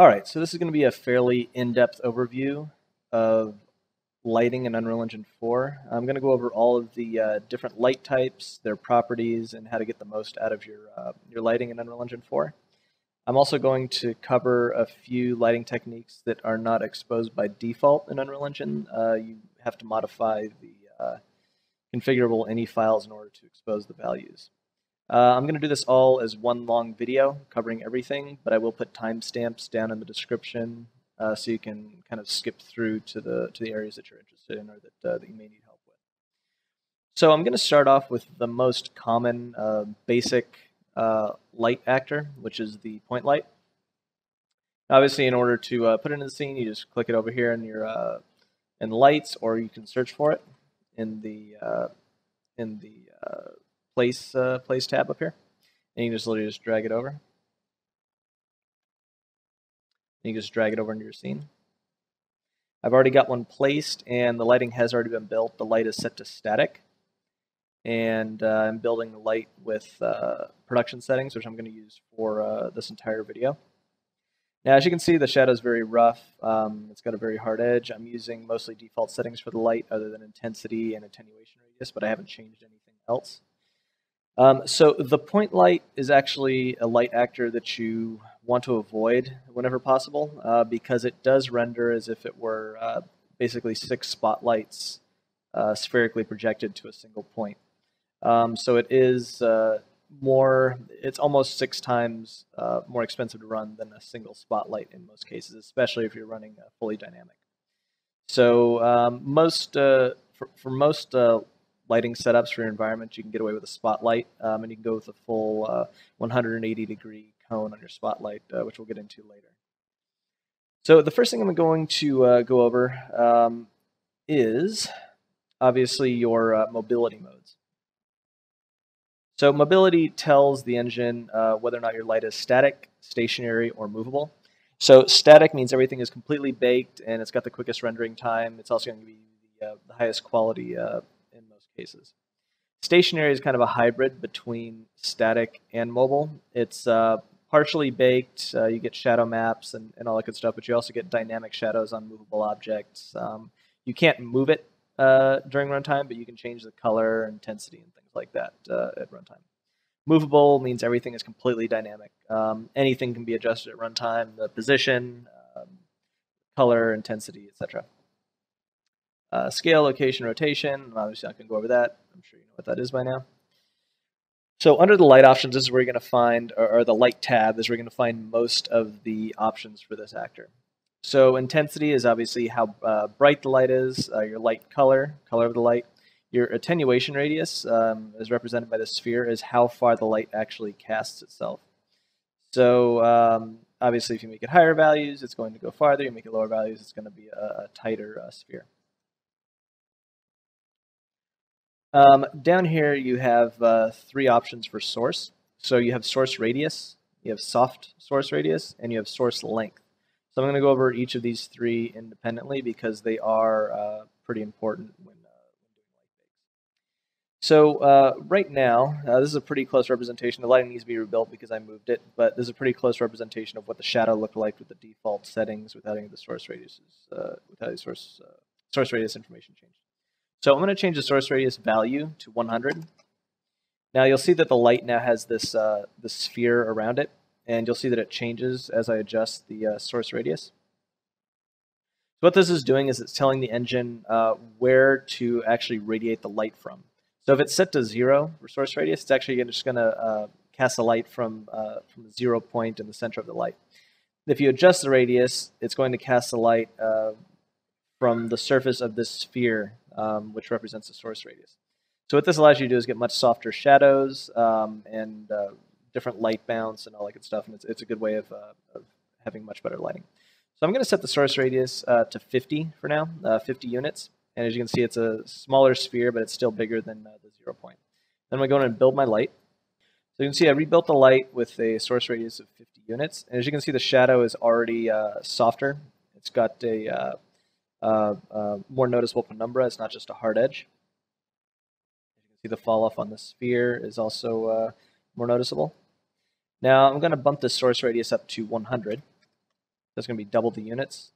All right, so this is going to be a fairly in-depth overview of lighting in Unreal Engine 4. I'm going to go over all of the different light types, their properties, and how to get the most out of your lighting in Unreal Engine 4. I'm also going to cover a few lighting techniques that are not exposed by default in Unreal Engine. You have to modify the configurable any files in order to expose the values. I'm going to do this all as one long video covering everything, but I will put timestamps down in the description so you can kind of skip through to the areas that you're interested in or that you may need help with. So I'm going to start off with the most common basic light actor, which is the point light. Obviously, in order to put it in the scene, you just click it over here in your in lights, or you can search for it in the place tab up here, and you can just literally just drag it over. And you can just drag it over into your scene. I've already got one placed, and the lighting has already been built. The light is set to static, and I'm building the light with production settings, which I'm going to use for this entire video. Now, as you can see, the shadow is very rough. It's got a very hard edge. I'm using mostly default settings for the light, other than intensity and attenuation radius, but I haven't changed anything else. So the point light is actually a light actor that you want to avoid whenever possible because it does render as if it were basically 6 spotlights spherically projected to a single point. So it is it's almost 6 times more expensive to run than a single spotlight in most cases, especially if you're running fully dynamic. So for most lighting setups for your environment, you can get away with a spotlight, and you can go with a full 180-degree cone on your spotlight, which we'll get into later. So the first thing I'm going to go over is obviously your mobility modes. So mobility tells the engine whether or not your light is static, stationary, or movable. So static means everything is completely baked and it's got the quickest rendering time. It's also going to be the highest quality in most cases. Stationary is kind of a hybrid between static and mobile. It's partially baked, you get shadow maps and all that good stuff, but you also get dynamic shadows on movable objects. You can't move it during runtime, but you can change the color, intensity, and things like that at runtime. Movable means everything is completely dynamic. Anything can be adjusted at runtime, the position, color, intensity, etc. Scale, location, rotation. Obviously, I can go over that. I'm sure you know what that is by now. So under the light options, this is where you're going to find, or the light tab, is where you're going to find most of the options for this actor. So intensity is obviously how bright the light is, your light color, color of the light. Your attenuation radius is represented by the sphere, is how far the light actually casts itself. So obviously, if you make it higher values, it's going to go farther. You make it lower values, it's going to be a tighter sphere. Down here you have 3 options for source. So you have source radius, you have soft source radius, and you have source length. So I'm going to go over each of these 3 independently because they are pretty important when doing light. So right now, this is a pretty close representation. The lighting needs to be rebuilt because I moved it, but this is a pretty close representation of what the shadow looked like with the default settings without any of the source radius, source radius information changed. So I'm going to change the source radius value to 100. Now you'll see that the light now has this this sphere around it, and you'll see that it changes as I adjust the source radius. So what this is doing is it's telling the engine where to actually radiate the light from. So if it's set to 0 for source radius, it's actually just going to cast the light from the 0 point in the center of the light. If you adjust the radius, it's going to cast the light from the surface of this sphere, which represents the source radius. So what this allows you to do is get much softer shadows and different light bounce and all that good stuff, and it's a good way of having much better lighting. So I'm going to set the source radius to 50 for now, 50 units, and as you can see it's a smaller sphere, but it's still bigger than the 0 point. Then I'm going to go in and build my light. So you can see I rebuilt the light with a source radius of 50 units, and as you can see the shadow is already softer. It's got a more noticeable penumbra. It's not just a hard edge. You can see the fall off on the sphere is also more noticeable. Now I'm going to bump the source radius up to 100. So That's going to be double the units.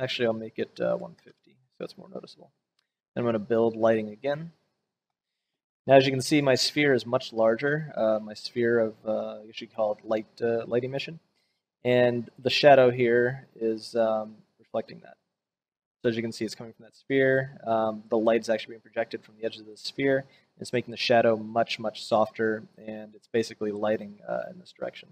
Actually, I'll make it 150, so it's more noticeable. And I'm going to build lighting again. Now, as you can see, my sphere is much larger. My sphere of, I guess you could call it light emission. And the shadow here is reflecting that. So as you can see, it's coming from that sphere. The light is actually being projected from the edge of the sphere. It's making the shadow much, much softer, and it's basically lighting in this direction.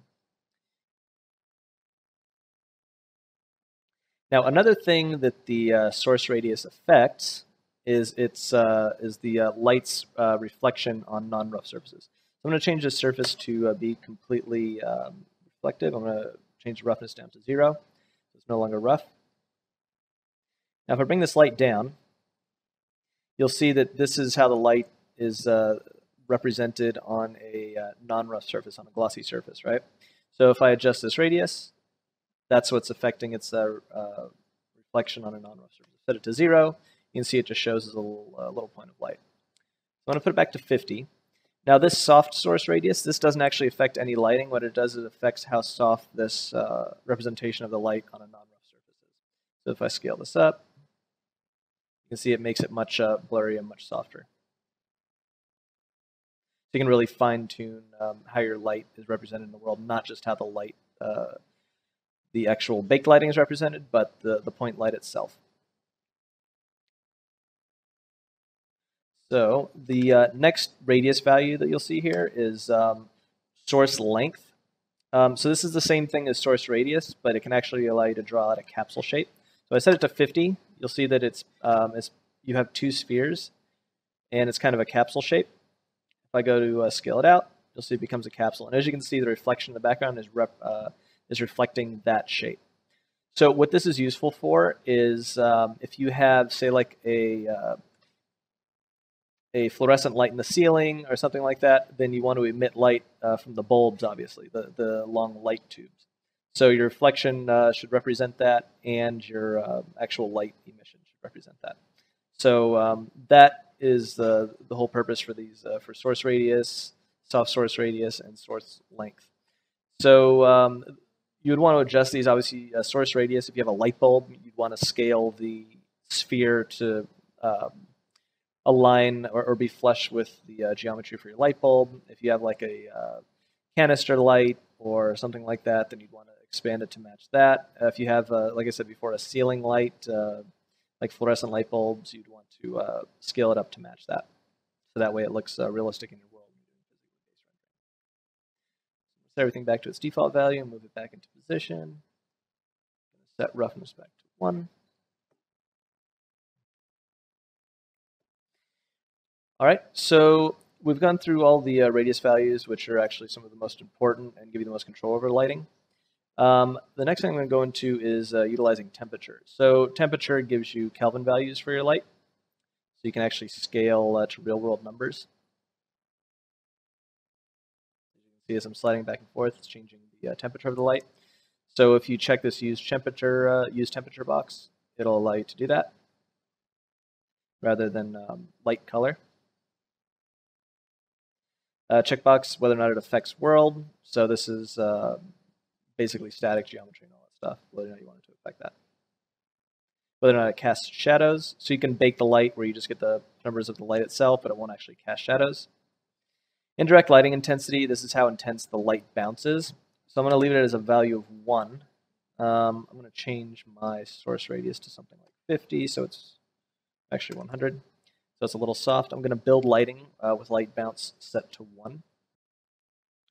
Now, another thing that the source radius affects is the light's reflection on non-rough surfaces. So I'm going to change this surface to be completely reflective. I'm going to change the roughness down to 0. It's no longer rough. Now, if I bring this light down, you'll see that this is how the light is represented on a non-rough surface, on a glossy surface, right? So if I adjust this radius, that's what's affecting its reflection on a non-rough surface. Set it to 0, you can see it just shows as a little point of light. I'm gonna put it back to 50. Now this soft source radius, this doesn't actually affect any lighting. What it does is it affects how soft this representation of the light on a non-rough surface is. So if I scale this up, you can see it makes it much blurry and much softer. So you can really fine-tune how your light is represented in the world, not just how the light, the actual baked lighting is represented, but the point light itself. So the next radius value that you'll see here is source length. So this is the same thing as source radius, but it can actually allow you to draw out a capsule shape. So I set it to 50. You'll see that it's you have two spheres, and it's kind of a capsule shape. If I go to scale it out, you'll see it becomes a capsule. And as you can see, the reflection in the background is reflecting that shape. So what this is useful for is if you have, say, like a fluorescent light in the ceiling or something like that, then you want to emit light from the bulbs, obviously, the long light tubes. So your reflection should represent that, and your actual light emission should represent that. So that is the whole purpose for these for source radius, soft source radius, and source length. So you would want to adjust these. Obviously, source radius, if you have a light bulb, you'd want to scale the sphere to align or be flush with the geometry for your light bulb. If you have like a canister light or something like that, then you'd want to expand it to match that. If you have, like I said before, a ceiling light, like fluorescent light bulbs, you'd want to scale it up to match that. So that way it looks realistic in your world. Set everything back to its default value and move it back into position. Set roughness back to 1. All right, so we've gone through all the radius values, which are actually some of the most important and give you the most control over lighting. The next thing I'm going to go into is utilizing temperature. So temperature gives you Kelvin values for your light, so you can actually scale to real-world numbers. As you can see, as I'm sliding back and forth, it's changing the temperature of the light. So if you check this use temperature box, it'll allow you to do that rather than light color. Checkbox whether or not it affects world. So this is basically static geometry and all that stuff, whether or not you want it to affect that. Whether or not it casts shadows, so you can bake the light where you just get the numbers of the light itself, but it won't actually cast shadows. Indirect lighting intensity, this is how intense the light bounces. So I'm going to leave it as a value of 1. I'm going to change my source radius to something like 50, so it's actually 100. So it's a little soft. I'm going to build lighting with light bounce set to 1.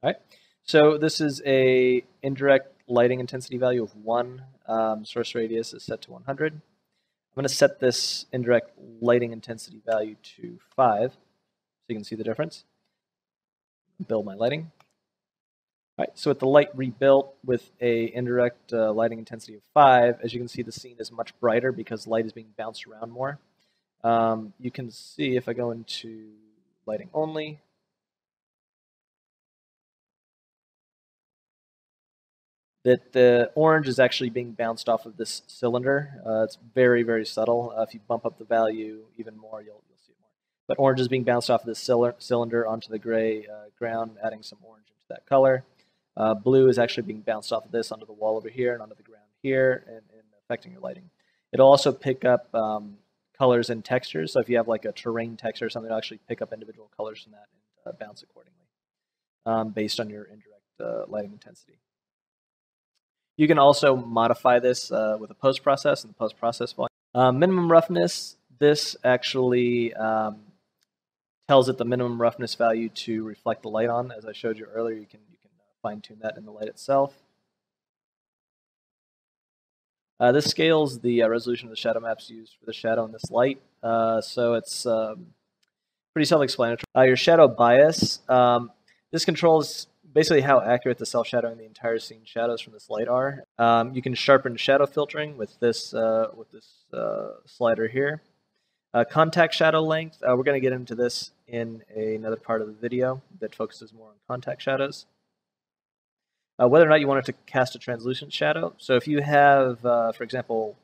All right. So this is a indirect lighting intensity value of 1. Source radius is set to 100. I'm going to set this indirect lighting intensity value to 5, so you can see the difference. Build my lighting. All right, so with the light rebuilt with a indirect lighting intensity of 5, as you can see, the scene is much brighter because light is being bounced around more. You can see if I go into lighting only, that the orange is actually being bounced off of this cylinder. It's very, very subtle. If you bump up the value even more, you'll see it more. But orange is being bounced off of this cylinder onto the gray ground, adding some orange into that color. Blue is actually being bounced off of this onto the wall over here and onto the ground here and affecting your lighting. It'll also pick up colors and textures. So if you have like a terrain texture or something, it'll actually pick up individual colors from that and bounce accordingly based on your indirect lighting intensity. You can also modify this with a post-process and the post-process volume. Minimum roughness, this actually tells it the minimum roughness value to reflect the light on. As I showed you earlier, you can fine-tune that in the light itself. This scales the resolution of the shadow maps used for the shadow and this light, so it's pretty self-explanatory. Your shadow bias, this controls basically how accurate the self-shadowing the entire scene shadows from this light are. You can sharpen shadow filtering with this slider here. Contact shadow length, we're going to get into this in another part of the video that focuses more on contact shadows. Whether or not you wanted to cast a translucent shadow. So if you have, for example,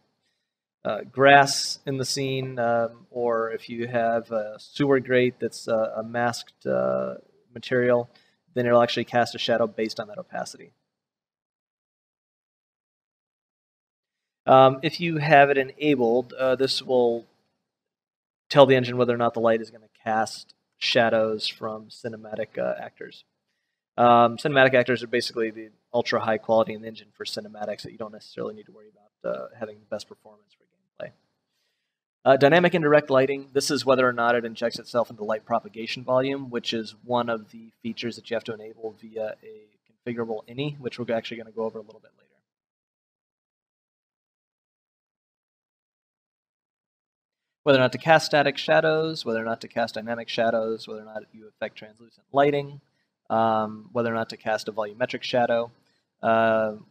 grass in the scene, or if you have a sewer grate that's a masked material, then it'll actually cast a shadow based on that opacity. If you have it enabled, this will tell the engine whether or not the light is going to cast shadows from cinematic actors. Cinematic actors are basically the ultra high quality in the engine for cinematics that you don't necessarily need to worry about having the best performance for gameplay. Dynamic indirect lighting, this is whether or not it injects itself into light propagation volume, which is one of the features that you have to enable via a configurable ini, which we're actually going to go over a little bit later. Whether or not to cast static shadows, whether or not to cast dynamic shadows, whether or not you affect translucent lighting, whether or not to cast a volumetric shadow,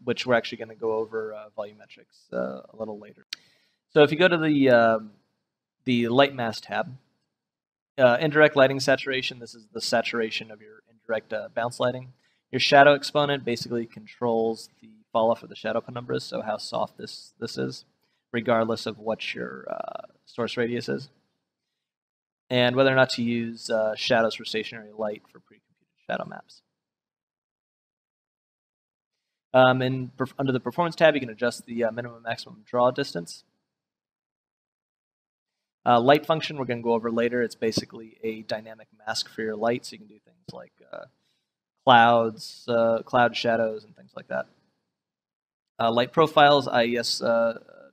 which we're actually going to go over volumetrics a little later. So if you go to the Lightmass tab, indirect lighting saturation, this is the saturation of your indirect bounce lighting. Your shadow exponent basically controls the falloff of the shadow penumbras, so how soft this is, regardless of what your source radius is. And whether or not to use shadows for stationary light for pre shadow maps. And under the Performance tab, you can adjust the minimum maximum draw distance. Light function, we're going to go over later. It's basically a dynamic mask for your light, so you can do things like clouds, cloud shadows, and things like that. Light profiles, IES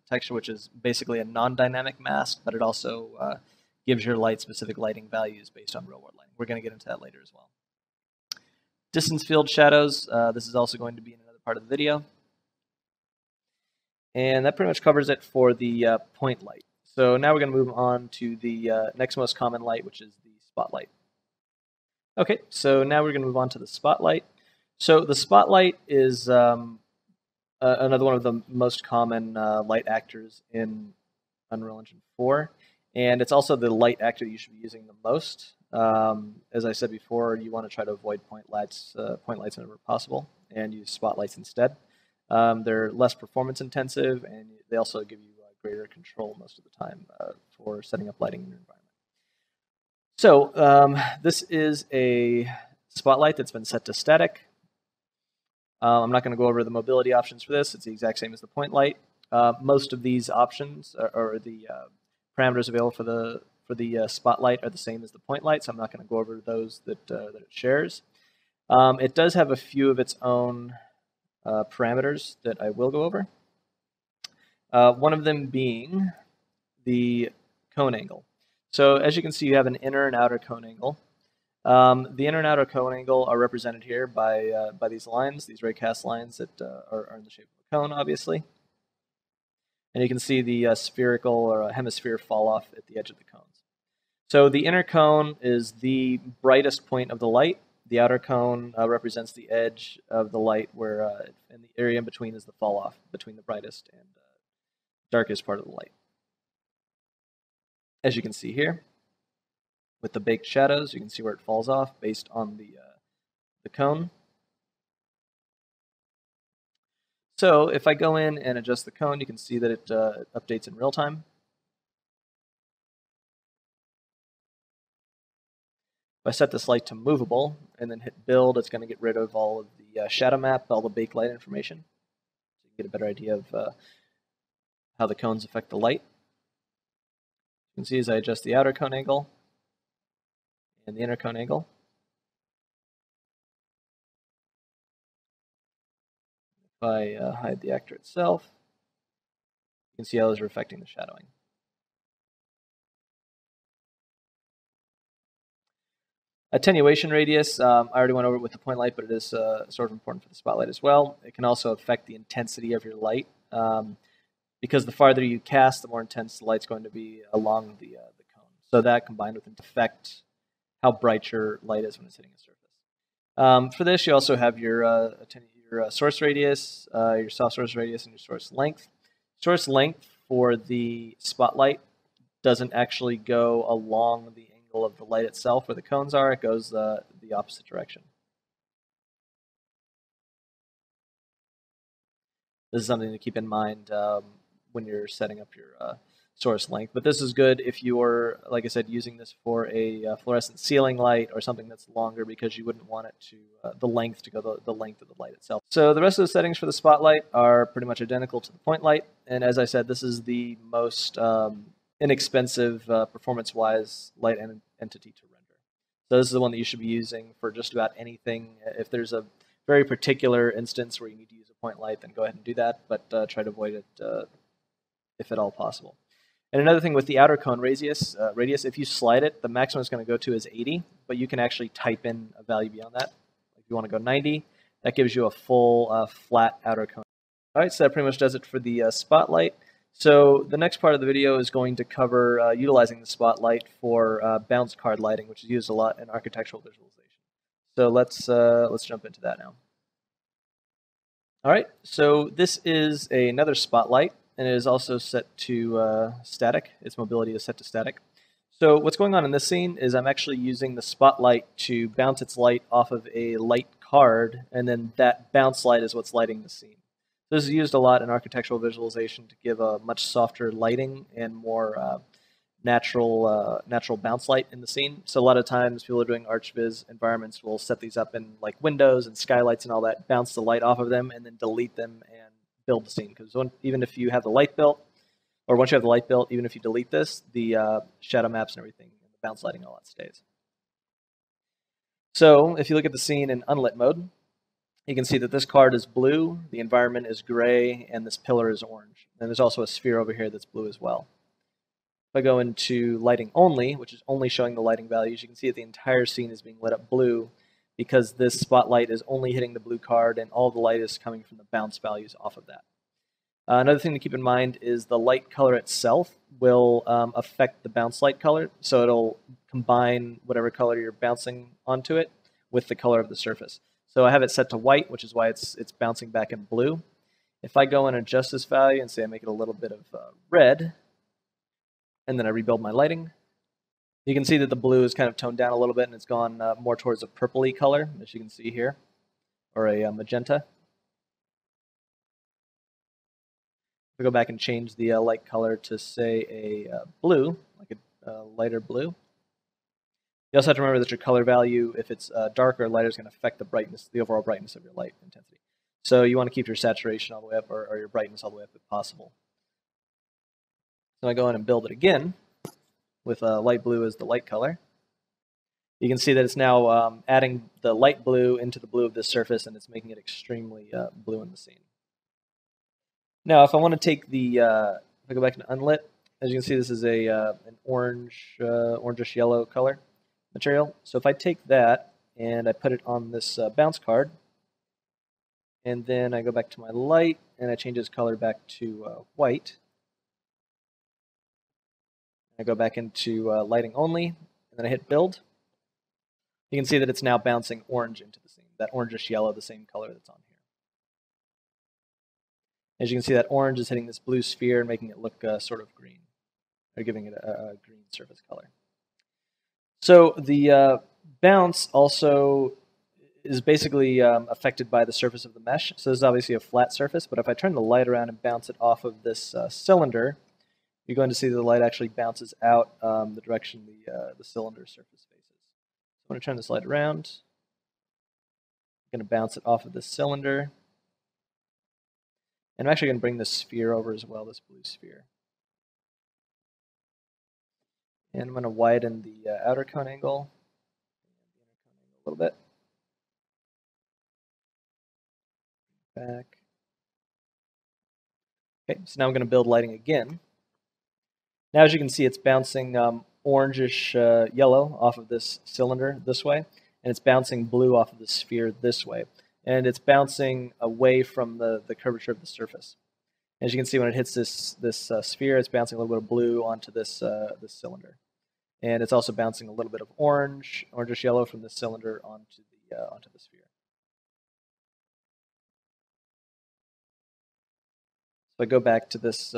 texture, which is basically a non-dynamic mask, but it also gives your light specific lighting values based on real-world lighting. We're going to get into that later as well. Distance field shadows, this is also going to be in another part of the video. And that pretty much covers it for the point light. So now we're going to move on to the next most common light, which is the spotlight. Okay, so now we're going to move on to the spotlight. So the spotlight is another one of the most common light actors in Unreal Engine 4. And it's also the light actor you should be using the most. As I said before, you want to try to avoid point lights whenever possible and use spotlights instead. They're less performance intensive and they also give you greater control most of the time for setting up lighting in your environment. So this is a spotlight that's been set to static. I'm not going to go over the mobility options for this. It's the exact same as the point light. Most of these options are the parameters available for the spotlight are the same as the point light, so I'm not going to go over those that it shares. It does have a few of its own parameters that I will go over. One of them being the cone angle. So as you can see, you have an inner and outer cone angle. The inner and outer cone angle are represented here by these lines, these raycast lines that are in the shape of a cone, obviously. And you can see the spherical or hemisphere fall off at the edge of the cones. So the inner cone is the brightest point of the light. The outer cone represents the edge of the light where and the area in between is the fall off between the brightest and darkest part of the light. As you can see here, with the baked shadows, you can see where it falls off based on the cone. So if I go in and adjust the cone, you can see that it updates in real time. If I set this light to movable and then hit build, it's going to get rid of all of the shadow map, all the baked light information. So you get a better idea of how the cones affect the light. You can see as I adjust the outer cone angle and the inner cone angle. If I hide the actor itself, you can see how those are affecting the shadowing. Attenuation radius, I already went over it with the point light, but it is sort of important for the spotlight as well. It can also affect the intensity of your light, because the farther you cast, the more intense the light's going to be along the cone. So that combined with an effect, how bright your light is when it's hitting a surface. For this, you also have your source radius, your soft source radius, and your source length. Source length for the spotlight doesn't actually go along the angle of the light itself where the cones are, it goes the opposite direction. This is something to keep in mind when you're setting up your source length, but this is good if you're, like I said, using this for a fluorescent ceiling light or something that's longer, because you wouldn't want it to, the length to go the length of the light itself. So the rest of the settings for the spotlight are pretty much identical to the point light, and as I said, this is the most inexpensive performance-wise light entity to render. So this is the one that you should be using for just about anything. If there's a very particular instance where you need to use a point light, then go ahead and do that, but try to avoid it if at all possible. And another thing with the outer cone radius, if you slide it, the maximum it's going to go to is 80, but you can actually type in a value beyond that. If you want to go 90, that gives you a full flat outer cone. All right, so that pretty much does it for the spotlight. So the next part of the video is going to cover utilizing the spotlight for bounce card lighting, which is used a lot in architectural visualization. So let's jump into that now. All right, so this is another spotlight, and it is also set to static. Its mobility is set to static. So what's going on in this scene is I'm actually using the spotlight to bounce its light off of a light card, and then that bounce light is what's lighting the scene. This is used a lot in architectural visualization to give a much softer lighting and more natural bounce light in the scene. So a lot of times people are doing ArchViz environments will set these up in like windows and skylights and all that, bounce the light off of them and then delete them and build the scene. Because even if you have the light built, or once you have the light built, even if you delete this, the shadow maps and everything, and the bounce lighting, all that stays. So if you look at the scene in unlit mode, you can see that this card is blue, the environment is gray, and this pillar is orange. And there's also a sphere over here that's blue as well. If I go into lighting only, which is only showing the lighting values, you can see that the entire scene is being lit up blue because this spotlight is only hitting the blue card and all the light is coming from the bounce values off of that. Another thing to keep in mind is the light color itself will affect the bounce light color, so it'll combine whatever color you're bouncing onto it with the color of the surface. So I have it set to white, which is why it's bouncing back in blue. If I go and adjust this value and say I make it a little bit of red, and then I rebuild my lighting, you can see that the blue is kind of toned down a little bit and it's gone more towards a purpley color, as you can see here, or a magenta. If I go back and change the light color to, say, a blue, like a lighter blue, you also have to remember that your color value, if it's darker or lighter, is going to affect the brightness, the overall brightness of your light intensity. So you want to keep your saturation all the way up, or your brightness all the way up if possible. So I go in and build it again with light blue as the light color. You can see that it's now adding the light blue into the blue of this surface, and it's making it extremely blue in the scene. Now, if I want to take the, if I go back to unlit, as you can see, this is a an orange, orangish yellow color material. So if I take that and I put it on this bounce card, and then I go back to my light and I change its color back to white, I go back into lighting only, and then I hit build, you can see that it's now bouncing orange into the scene, that orangish yellow, the same color that's on here. As you can see, that orange is hitting this blue sphere and making it look sort of green, or giving it a green surface color. So the bounce also is basically affected by the surface of the mesh. So this is obviously a flat surface, but if I turn the light around and bounce it off of this cylinder, you're going to see the light actually bounces out the direction the cylinder surface faces. I'm going to turn this light around. I'm going to bounce it off of this cylinder. And I'm actually going to bring this sphere over as well, this blue sphere. And I'm going to widen the outer cone angle a little bit. Back. Okay, so now I'm going to build lighting again. Now, as you can see, it's bouncing orangish yellow off of this cylinder this way, and it's bouncing blue off of the sphere this way, and it's bouncing away from the curvature of the surface. As you can see, when it hits this sphere, it's bouncing a little bit of blue onto this cylinder, and it's also bouncing a little bit of orangish yellow from the cylinder onto the sphere. So I go back to this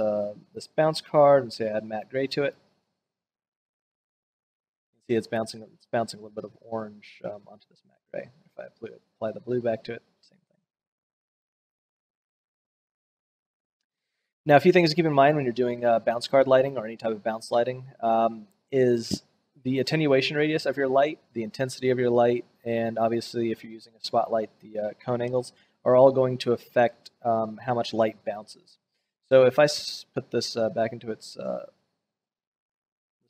bounce card and say add matte gray to it. See, it's bouncing a little bit of orange onto this matte gray. If I apply the blue back to it, same thing. Now, a few things to keep in mind when you're doing bounce card lighting or any type of bounce lighting is the attenuation radius of your light, the intensity of your light, and obviously if you're using a spotlight, the cone angles are all going to affect how much light bounces. So if I put this back into its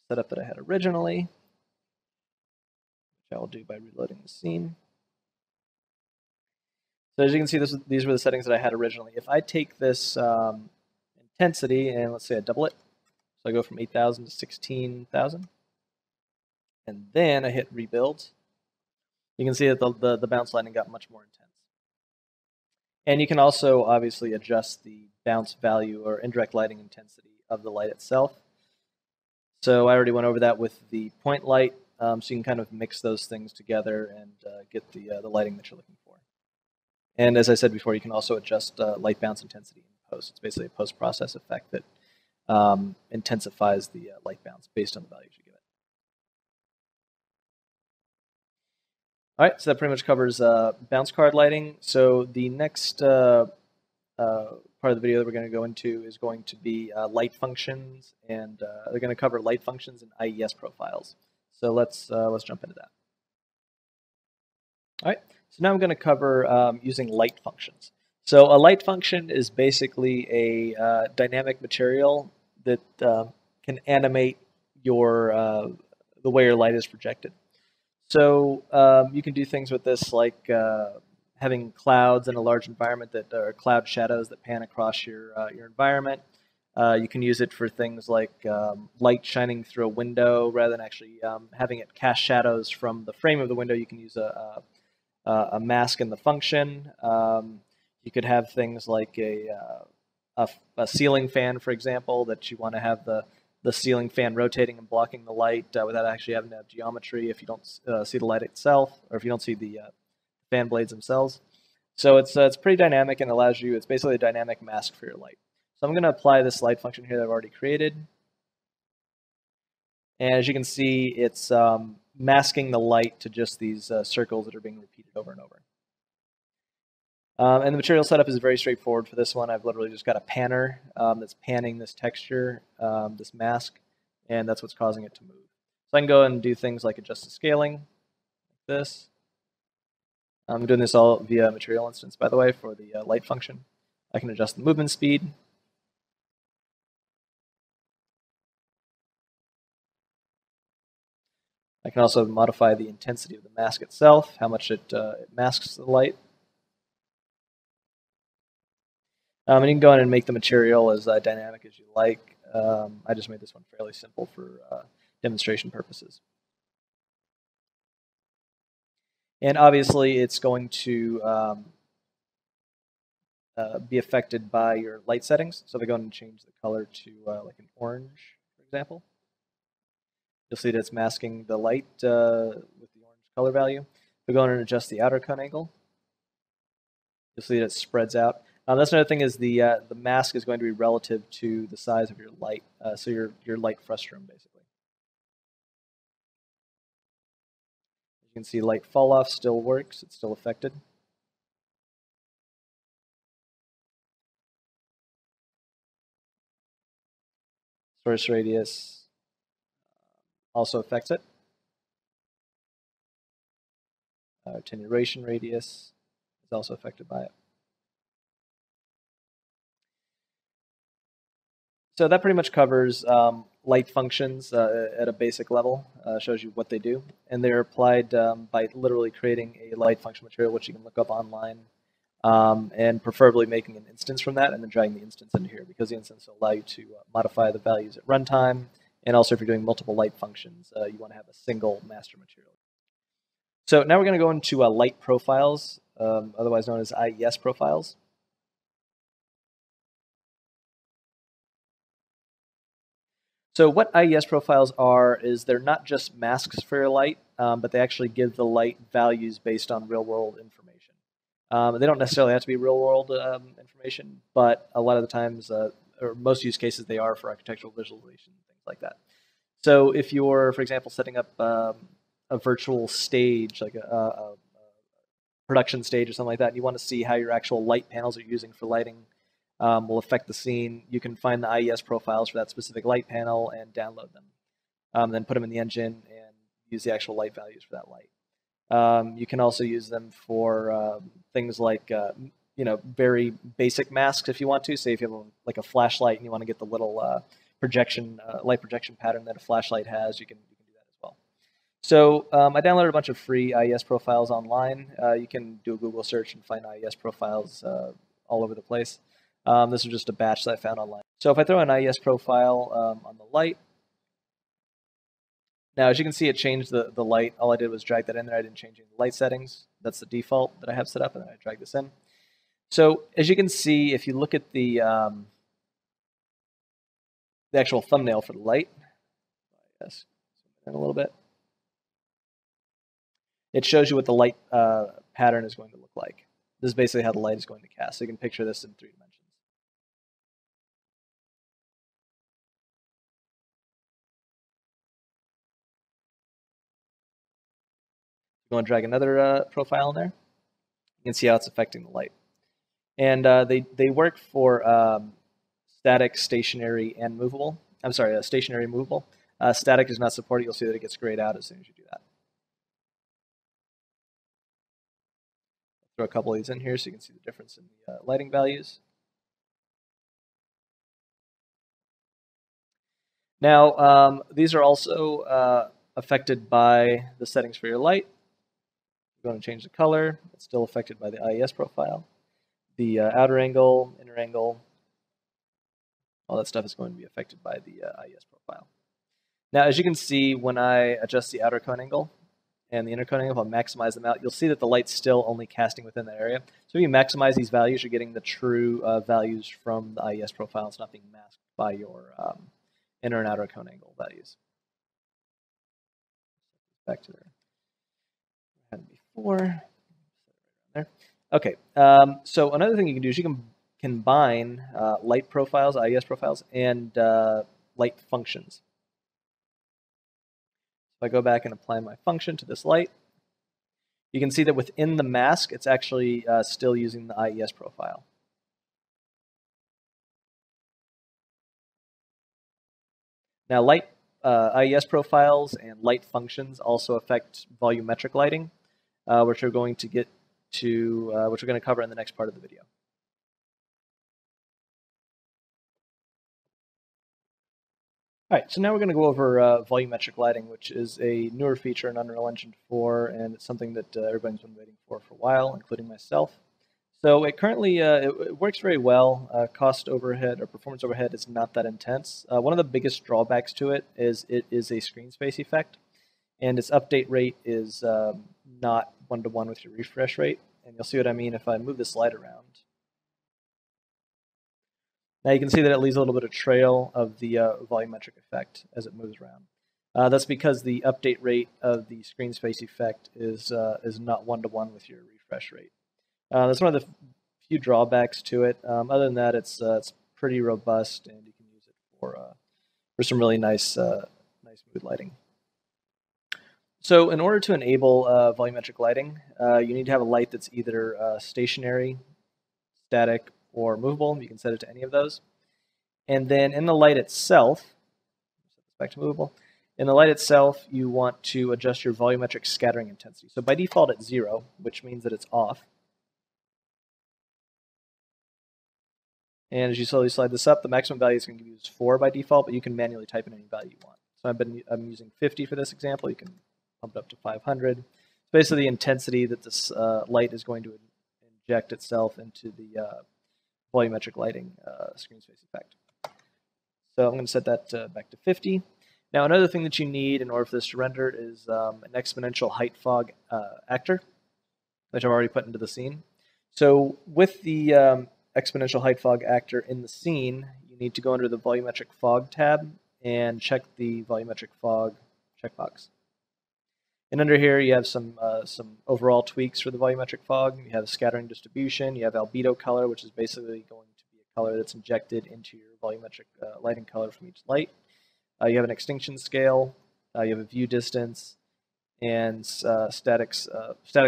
setup that I had originally, which I will do by reloading the scene. So as you can see, these were the settings that I had originally. If I take this intensity and let's say I double it, so I go from 8,000 to 16,000, and then I hit rebuild, you can see that the bounce lighting got much more intense. And you can also obviously adjust the bounce value or indirect lighting intensity of the light itself. So I already went over that with the point light, so you can kind of mix those things together and get the lighting that you're looking for. And as I said before, you can also adjust light bounce intensity in post. It's basically a post-process effect that intensifies the light bounce based on the values you give it. All right, so that pretty much covers bounce card lighting. So the next part of the video that we're going to go into is going to be light functions, and they're going to cover light functions and IES profiles. So let's jump into that. All right, so now I'm going to cover using light functions. So a light function is basically a dynamic material that can animate your the way your light is projected. So you can do things with this like having clouds in a large environment that are cloud shadows that pan across your environment. You can use it for things like light shining through a window rather than actually having it cast shadows from the frame of the window. You can use a mask in the function. You could have things like a ceiling fan, for example, that you want to have the ceiling fan rotating and blocking the light without actually having to have geometry if you don't see the light itself, or if you don't see the fan blades themselves. So it's pretty dynamic and allows you, it's basically a dynamic mask for your light. So I'm going to apply this light function here that I've already created. And as you can see, it's masking the light to just these circles that are being repeated over and over. And the material setup is very straightforward for this one. I've literally just got a panner that's panning this texture, this mask, and that's what's causing it to move. So I can go and do things like adjust the scaling, like this. I'm doing this all via material instance, by the way, for the light function. I can adjust the movement speed. I can also modify the intensity of the mask itself, how much it masks the light. And you can go in and make the material as dynamic as you like. I just made this one fairly simple for demonstration purposes. And obviously, it's going to be affected by your light settings. So if I go in and change the color to like an orange, for example, you'll see that it's masking the light with the orange color value. If I go in and adjust the outer cone angle, you'll see that it spreads out. That's another thing is the mask is going to be relative to the size of your light, so your light frustum basically. You can see light fall off still works; it's still affected. Source radius also affects it. Attenuation radius is also affected by it. So that pretty much covers light functions at a basic level, shows you what they do. And they're applied by literally creating a light function material, which you can look up online, and preferably making an instance from that and then dragging the instance into here, because the instance will allow you to modify the values at runtime. And also, if you're doing multiple light functions, you want to have a single master material. So now we're going to go into Light Profiles, otherwise known as IES Profiles. So what IES profiles are is they're not just masks for your light, but they actually give the light values based on real-world information. They don't necessarily have to be real-world information, but a lot of the times, or most use cases, they are for architectural visualization, things like that. So if you're, for example, setting up a virtual stage, like a production stage or something like that, and you want to see how your actual light panels are using for lighting, will affect the scene. You can find the IES profiles for that specific light panel and download them. Then put them in the engine and use the actual light values for that light. You can also use them for things like, you know, very basic masks if you want to. Say if you have like a flashlight and you want to get the little projection, light projection pattern that a flashlight has, you can do that as well. So I downloaded a bunch of free IES profiles online. You can do a Google search and find IES profiles all over the place. This was just a batch that I found online. So if I throw an IES profile on the light, now as you can see it changed the light. All I did was drag that in there. I didn't change any light settings. That's the default that I have set up, and then I drag this in. So as you can see, if you look at the actual thumbnail for the light, yes, in a little bit, it shows you what the light pattern is going to look like. This is basically how the light is going to cast. So you can picture this in 3 dimensions. You want to drag another profile in there. You can see how it's affecting the light. And they work for static, stationary, and movable. I'm sorry, stationary and movable. Static does not support it. You'll see that it gets grayed out as soon as you do that. Throw a couple of these in here so you can see the difference in the lighting values. Now, these are also affected by the settings for your light. You're going to change the color. It's still affected by the IES profile. The outer angle, inner angle, all that stuff is going to be affected by the IES profile. Now, as you can see, when I adjust the outer cone angle and the inner cone angle, if I maximize them out, you'll see that the light's still only casting within that area. So if you maximize these values, you're getting the true values from the IES profile. It's not being masked by your inner and outer cone angle values. Back to there. Before. There. Okay, so another thing you can do is you can combine light profiles, IES profiles, and light functions. If I go back and apply my function to this light, you can see that within the mask, it's actually still using the IES profile. Now, light IES profiles and light functions also affect volumetric lighting, which we're going to get to, which we're going to cover in the next part of the video. All right, so now we're going to go over volumetric lighting, which is a newer feature in Unreal Engine 4, and it's something that everybody's been waiting for a while, including myself. So it currently it works very well. Cost overhead or performance overhead is not that intense. One of the biggest drawbacks to it is a screen space effect, and its update rate is not one-to-one with your refresh rate. And you'll see what I mean if I move this light around. Now you can see that it leaves a little bit of trail of the volumetric effect as it moves around. That's because the update rate of the screen space effect is not one-to-one with your refresh rate. That's one of the few drawbacks to it. Other than that, it's pretty robust, and you can use it for some really nice nice mood lighting. So in order to enable volumetric lighting, you need to have a light that's either stationary, static, or movable. You can set it to any of those. And then in the light itself, back to movable, in the light itself, you want to adjust your volumetric scattering intensity. So by default, it's 0, which means that it's off. And as you slowly slide this up, the maximum value is going to be used 4 by default, but you can manually type in any value you want. So I'm using 50 for this example. You can bump it up to 500. It's basically the intensity that this light is going to inject itself into the volumetric lighting screen space effect. So I'm going to set that back to 50. Now another thing that you need in order for this to render is an exponential height fog actor, which I've already put into the scene. So with the exponential height fog actor in the scene, you need to go under the volumetric fog tab and check the volumetric fog checkbox. And under here you have some overall tweaks for the volumetric fog. You have scattering distribution, you have albedo color, which is basically going to be a color that's injected into your volumetric lighting color from each light. You have an extinction scale, you have a view distance, and static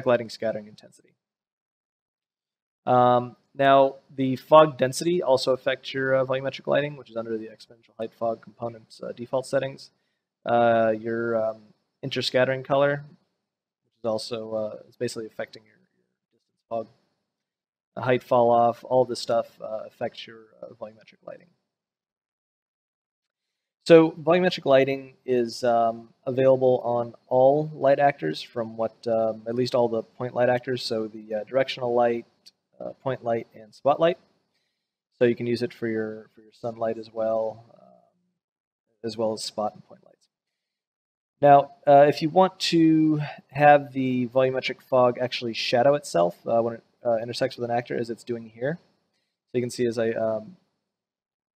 lighting scattering intensity. Now, the fog density also affects your volumetric lighting, which is under the exponential height fog component's default settings. Your interscattering color, which is also it's basically affecting your distance fog. The height fall off, all of this stuff affects your volumetric lighting. So volumetric lighting is available on all light actors from what, at least all the point light actors, so the directional light, point light, and spotlight. So you can use it for your sunlight as well as spot and point lights. Now, if you want to have the volumetric fog actually shadow itself when it intersects with an actor, as it's doing here. So you can see as I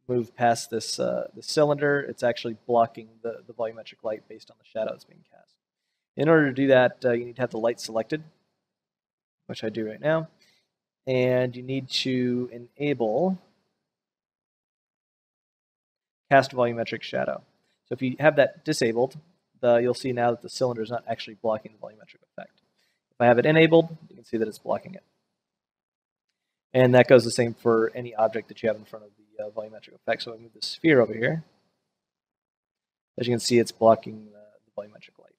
move past this the cylinder, it's actually blocking the volumetric light based on the shadow that's being cast. In order to do that, you need to have the light selected, which I do right now, and you need to enable cast volumetric shadow. So if you have that disabled, you'll see now that the cylinder is not actually blocking the volumetric effect. If I have it enabled, you can see that it's blocking it. And that goes the same for any object that you have in front of the volumetric effect. So I move the sphere over here. As you can see, it's blocking the volumetric light.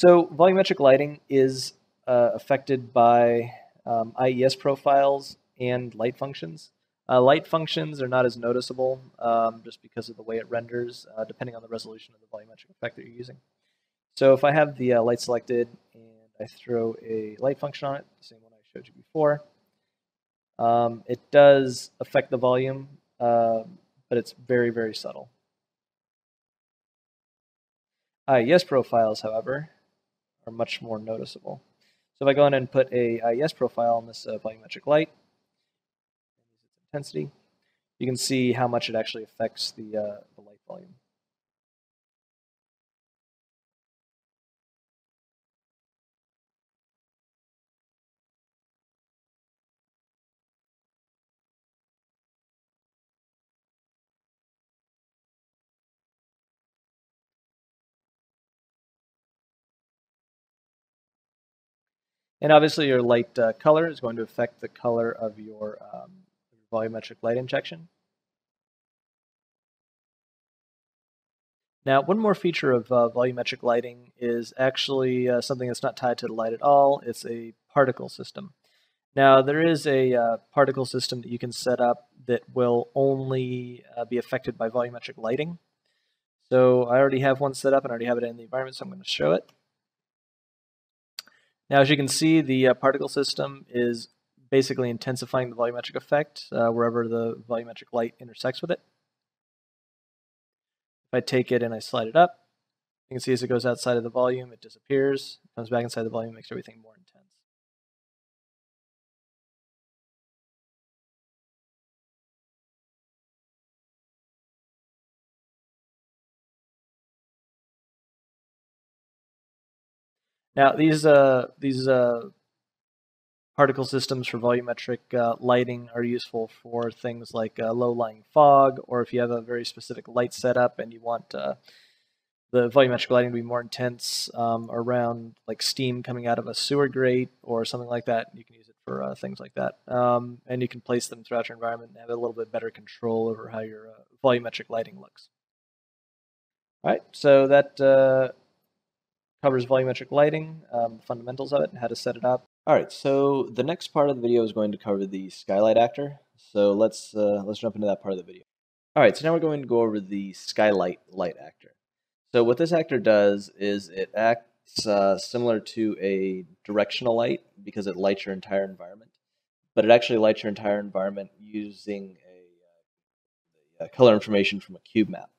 So volumetric lighting is affected by IES profiles and light functions. Light functions are not as noticeable just because of the way it renders, depending on the resolution of the volumetric effect that you're using. So if I have the light selected and I throw a light function on it, the same one I showed you before, it does affect the volume, but it's very, very subtle. IES profiles, however, are much more noticeable. So if I go in and put a IES profile on this volumetric light, intensity, you can see how much it actually affects the light volume. And obviously your light color is going to affect the color of your volumetric light injection. Now, one more feature of volumetric lighting is actually something that's not tied to the light at all. It's a particle system. Now, there is a particle system that you can set up that will only be affected by volumetric lighting. So I already have one set up and I already have it in the environment, so I'm going to show it. Now, as you can see, the particle system is basically intensifying the volumetric effect wherever the volumetric light intersects with it. If I take it and I slide it up, you can see as it goes outside of the volume, it disappears, comes back inside the volume, makes everything more intense. Now, these particle systems for volumetric lighting are useful for things like low-lying fog, or if you have a very specific light setup and you want the volumetric lighting to be more intense around like steam coming out of a sewer grate or something like that, you can use it for things like that. And you can place them throughout your environment and have a little bit better control over how your volumetric lighting looks. All right, so that covers volumetric lighting, fundamentals of it, and how to set it up. All right, so the next part of the video is going to cover the skylight actor. So let's jump into that part of the video. All right, so now we're going to go over the skylight light actor. So what this actor does is it acts similar to a directional light because it lights your entire environment, but it actually lights your entire environment using a color information from a cube map.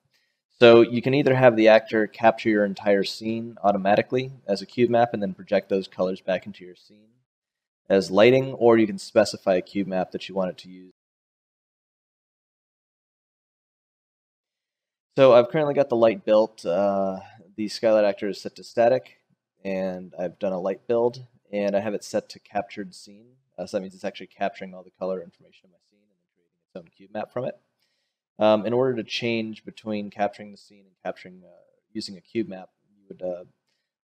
So you can either have the actor capture your entire scene automatically as a cube map and then project those colors back into your scene as lighting, or you can specify a cube map that you want it to use. So I've currently got the light built. The skylight actor is set to static, and I've done a light build, and I have it set to captured scene. So that means it's actually capturing all the color information of my scene and creating its own cube map from it. In order to change between capturing the scene and capturing using a cube map, you would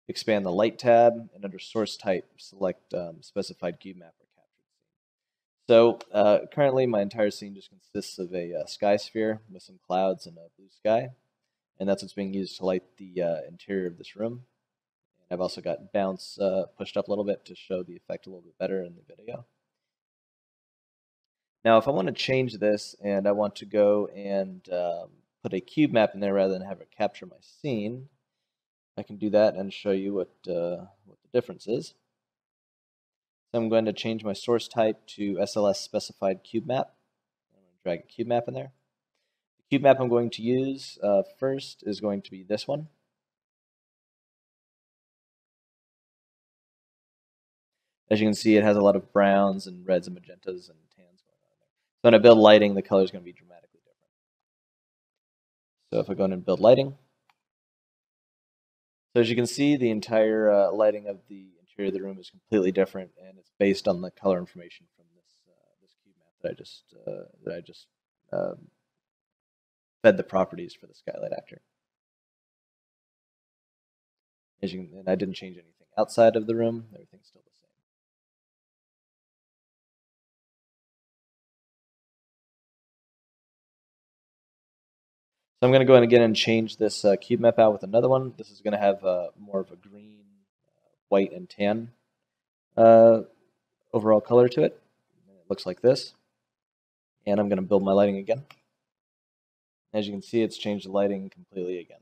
expand the light tab and under source type select specified cube map or captured scene. So currently my entire scene just consists of a sky sphere with some clouds and a blue sky, and that's what's being used to light the interior of this room. And I've also got bounce pushed up a little bit to show the effect a little bit better in the video. Now, if I want to change this and I want to go and put a cube map in there rather than have it capture my scene, I can do that and show you what the difference is. So I'm going to change my source type to SLS specified cube map. I'm going to drag a cube map in there. The cube map I'm going to use first is going to be this one. As you can see, it has a lot of browns and reds and magentas and tans going on there. So when I build lighting, the color is going to be dramatically different. So if I go in and build lighting, so as you can see, the entire lighting of the interior of the room is completely different, and it's based on the color information from this cube map that I just fed the properties for the skylight actor. As you can, and I didn't change anything outside of the room; everything's still the same. So I'm going to go in again and change this cube map out with another one. This is going to have more of a green, white, and tan overall color to it. And it looks like this. And I'm going to build my lighting again. As you can see, it's changed the lighting completely again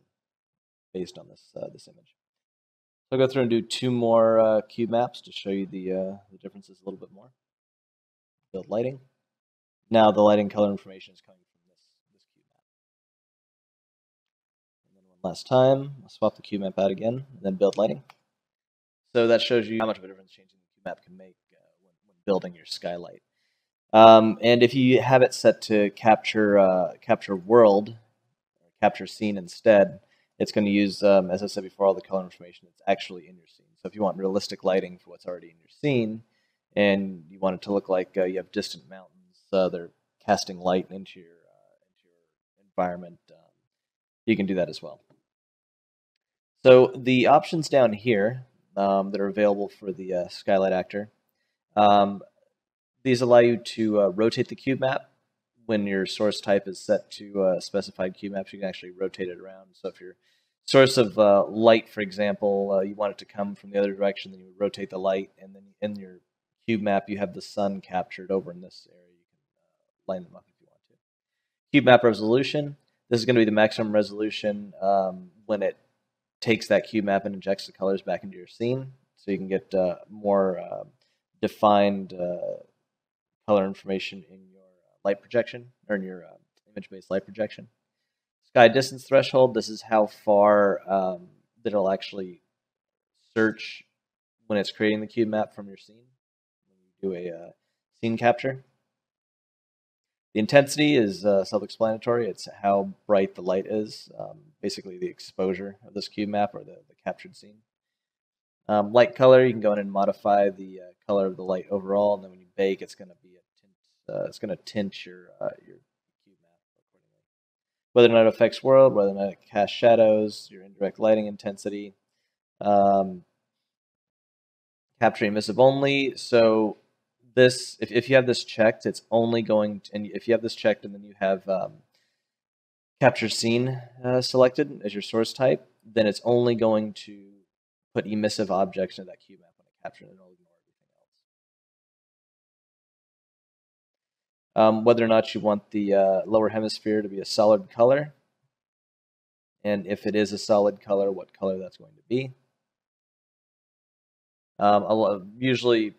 based on this image. So I'll go through and do two more cube maps to show you the differences a little bit more. Build lighting. Now the lighting color information is coming from last time. I'll swap the cube map out again and then build lighting. So that shows you how much of a difference changing the cube map can make when building your skylight. And if you have it set to capture world, or capture scene instead, it's going to use, as I said before, all the color information that's actually in your scene. So if you want realistic lighting for what's already in your scene, and you want it to look like you have distant mountains, they're casting light into your environment, you can do that as well. So the options down here that are available for the skylight actor, these allow you to rotate the cube map. When your source type is set to specified cube maps, you can actually rotate it around. So if your source of light, for example, you want it to come from the other direction, then you would rotate the light, and then in your cube map you have the sun captured over in this area. You can line them up if you want to. Cube map resolution. This is going to be the maximum resolution when it takes that cube map and injects the colors back into your scene, so you can get more defined color information in your light projection, or in your image-based light projection. Sky distance threshold, this is how far that it'll actually search when it's creating the cube map from your scene, when you do a scene capture. The intensity is self-explanatory. It's how bright the light is, basically the exposure of this cube map or the captured scene. Light color, you can go in and modify the color of the light overall, and then when you bake, it's going to be tint your cube map accordingly. Whether or not it affects world, whether or not it casts shadows, your indirect lighting intensity, capture emissive only. So this, if you have this checked, it's only going to, and if you have this checked and then you have capture scene selected as your source type, then it's only going to put emissive objects into that cube map when I capture it, and it'll ignore everything else. Whether or not you want the lower hemisphere to be a solid color, and if it is a solid color, what color that's going to be. Usually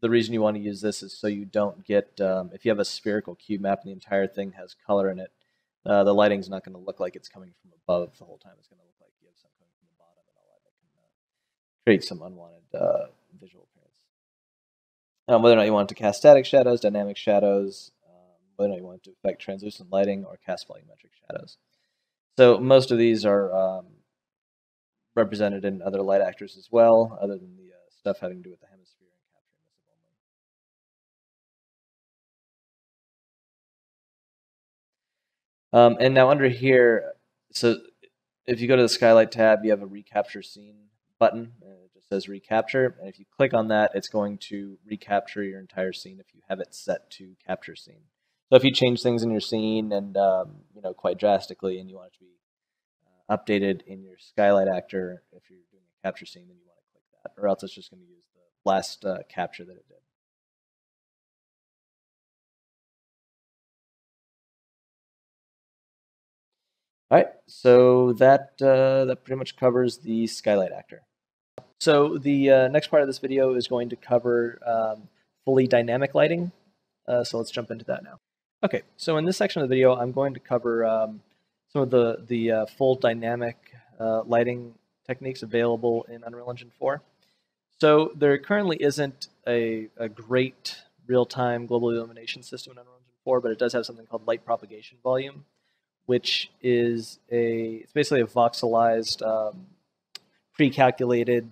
the reason you want to use this is so you don't get, if you have a spherical cube map and the entire thing has color in it, the lighting's not going to look like it's coming from above the whole time. It's going to look like you have something coming from the bottom and all that. It can create some unwanted visual appearance. Whether or not you want to cast static shadows, dynamic shadows, whether or not you want to affect translucent lighting or cast volumetric shadows. So most of these are represented in other light actors as well, other than the stuff having to do with the hemisphere and capturing this only. And now under here, so if you go to the skylight tab, you have a recapture scene button, and it just says recapture. And if you click on that, it's going to recapture your entire scene if you have it set to capture scene. So if you change things in your scene and you know, quite drastically, and you want it to be updated in your skylight actor, if you're doing a capture scene, then you want to click that, or else it's just going to use the last capture that it did. All right, so that that pretty much covers the skylight actor. So the next part of this video is going to cover fully dynamic lighting. So let's jump into that now. Okay, so in this section of the video, I'm going to cover some of the full dynamic lighting techniques available in Unreal Engine 4. So there currently isn't a great real-time global illumination system in Unreal Engine 4, but it does have something called Light Propagation Volume, which is it's basically a voxelized, pre-calculated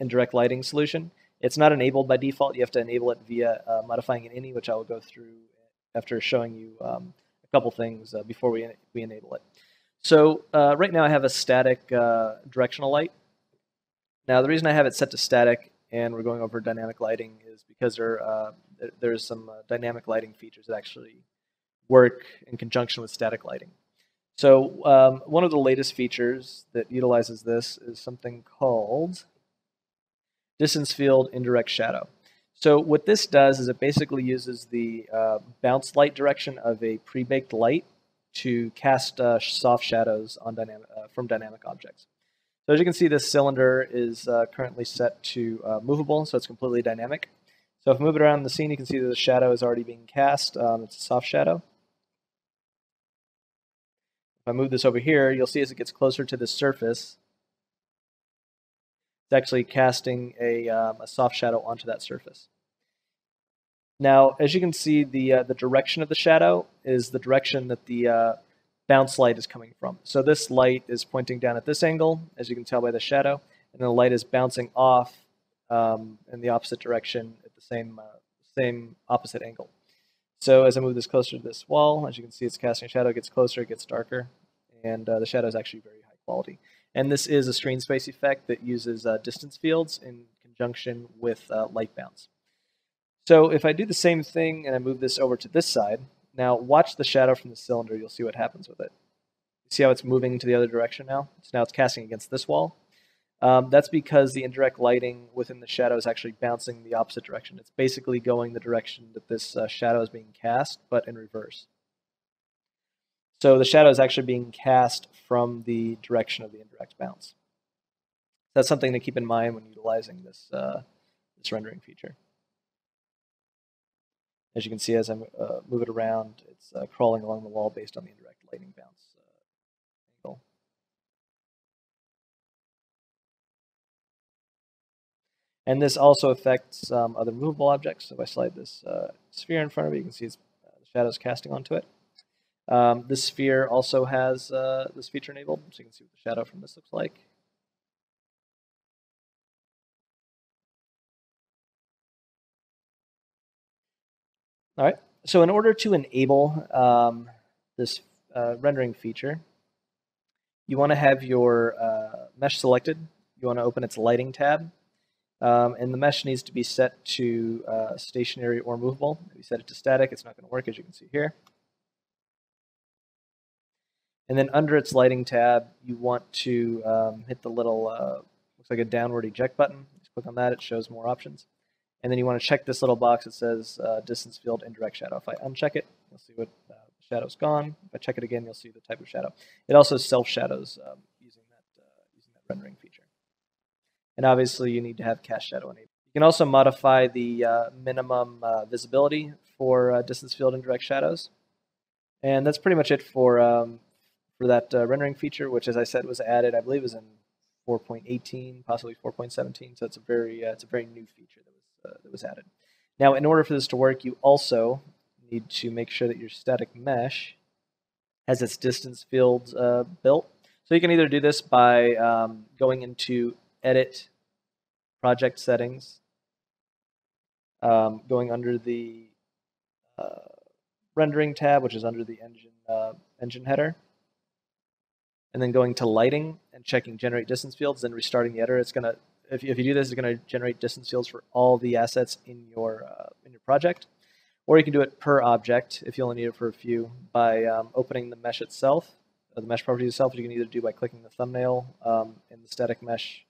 indirect lighting solution. It's not enabled by default. You have to enable it via modifying an INI, which I will go through after showing you a couple things before we enable it. So right now I have a static directional light. Now the reason I have it set to static and we're going over dynamic lighting is because there's some dynamic lighting features that actually work in conjunction with static lighting. So one of the latest features that utilizes this is something called Distance Field Indirect Shadow. So what this does is it basically uses the bounce light direction of a pre-baked light to cast soft shadows on from dynamic objects. So as you can see, this cylinder is currently set to movable, so it's completely dynamic. So if I move it around the scene, you can see that the shadow is already being cast. It's a soft shadow. If I move this over here, you'll see as it gets closer to the surface, it's actually casting a soft shadow onto that surface. Now, as you can see, the direction of the shadow is the direction that the bounce light is coming from. So this light is pointing down at this angle, as you can tell by the shadow, and the light is bouncing off in the opposite direction at the same opposite angle. So as I move this closer to this wall, as you can see, it's casting a shadow. It gets closer, it gets darker, and the shadow is actually very high quality. And this is a screen space effect that uses distance fields in conjunction with light bounce. So if I do the same thing and I move this over to this side, now watch the shadow from the cylinder, you'll see what happens with it. See how it's moving to the other direction now? So now it's casting against this wall. That's because the indirect lighting within the shadow is actually bouncing the opposite direction. It's basically going the direction that this shadow is being cast, but in reverse. So the shadow is actually being cast from the direction of the indirect bounce. That's something to keep in mind when utilizing this, this rendering feature. As you can see, as I move it around, it's crawling along the wall based on the indirect lighting bounce angle. And this also affects other movable objects. So if I slide this sphere in front of it, you can see it's, the shadow's casting onto it. This sphere also has this feature enabled, so you can see what the shadow from this looks like. All right, so in order to enable this rendering feature, you want to have your mesh selected. You want to open its lighting tab, and the mesh needs to be set to stationary or movable. If you set it to static, it's not going to work, as you can see here. And then under its lighting tab, you want to hit the little, looks like a downward eject button. Just click on that, it shows more options. And then you want to check this little box that says distance field indirect shadow. If I uncheck it, you'll see what shadow's gone. If I check it again, you'll see the type of shadow. It also self-shadows using that rendering feature. And obviously you need to have cast shadow enabled. You can also modify the minimum visibility for distance field indirect shadows. And that's pretty much it for that rendering feature, which, as I said, was added, I believe, is in 4.18, possibly 4.17. So it's a very new feature that was added. Now, in order for this to work, you also need to make sure that your static mesh has its distance fields built. So you can either do this by going into Edit, Project Settings, going under the Rendering tab, which is under the engine header, and then going to lighting and checking generate distance fields, then restarting the editor. It's going to, if you do this, it's going to generate distance fields for all the assets in your project. Or you can do it per object if you only need it for a few by opening the mesh itself, or the mesh properties itself. You can either do by clicking the thumbnail in the static mesh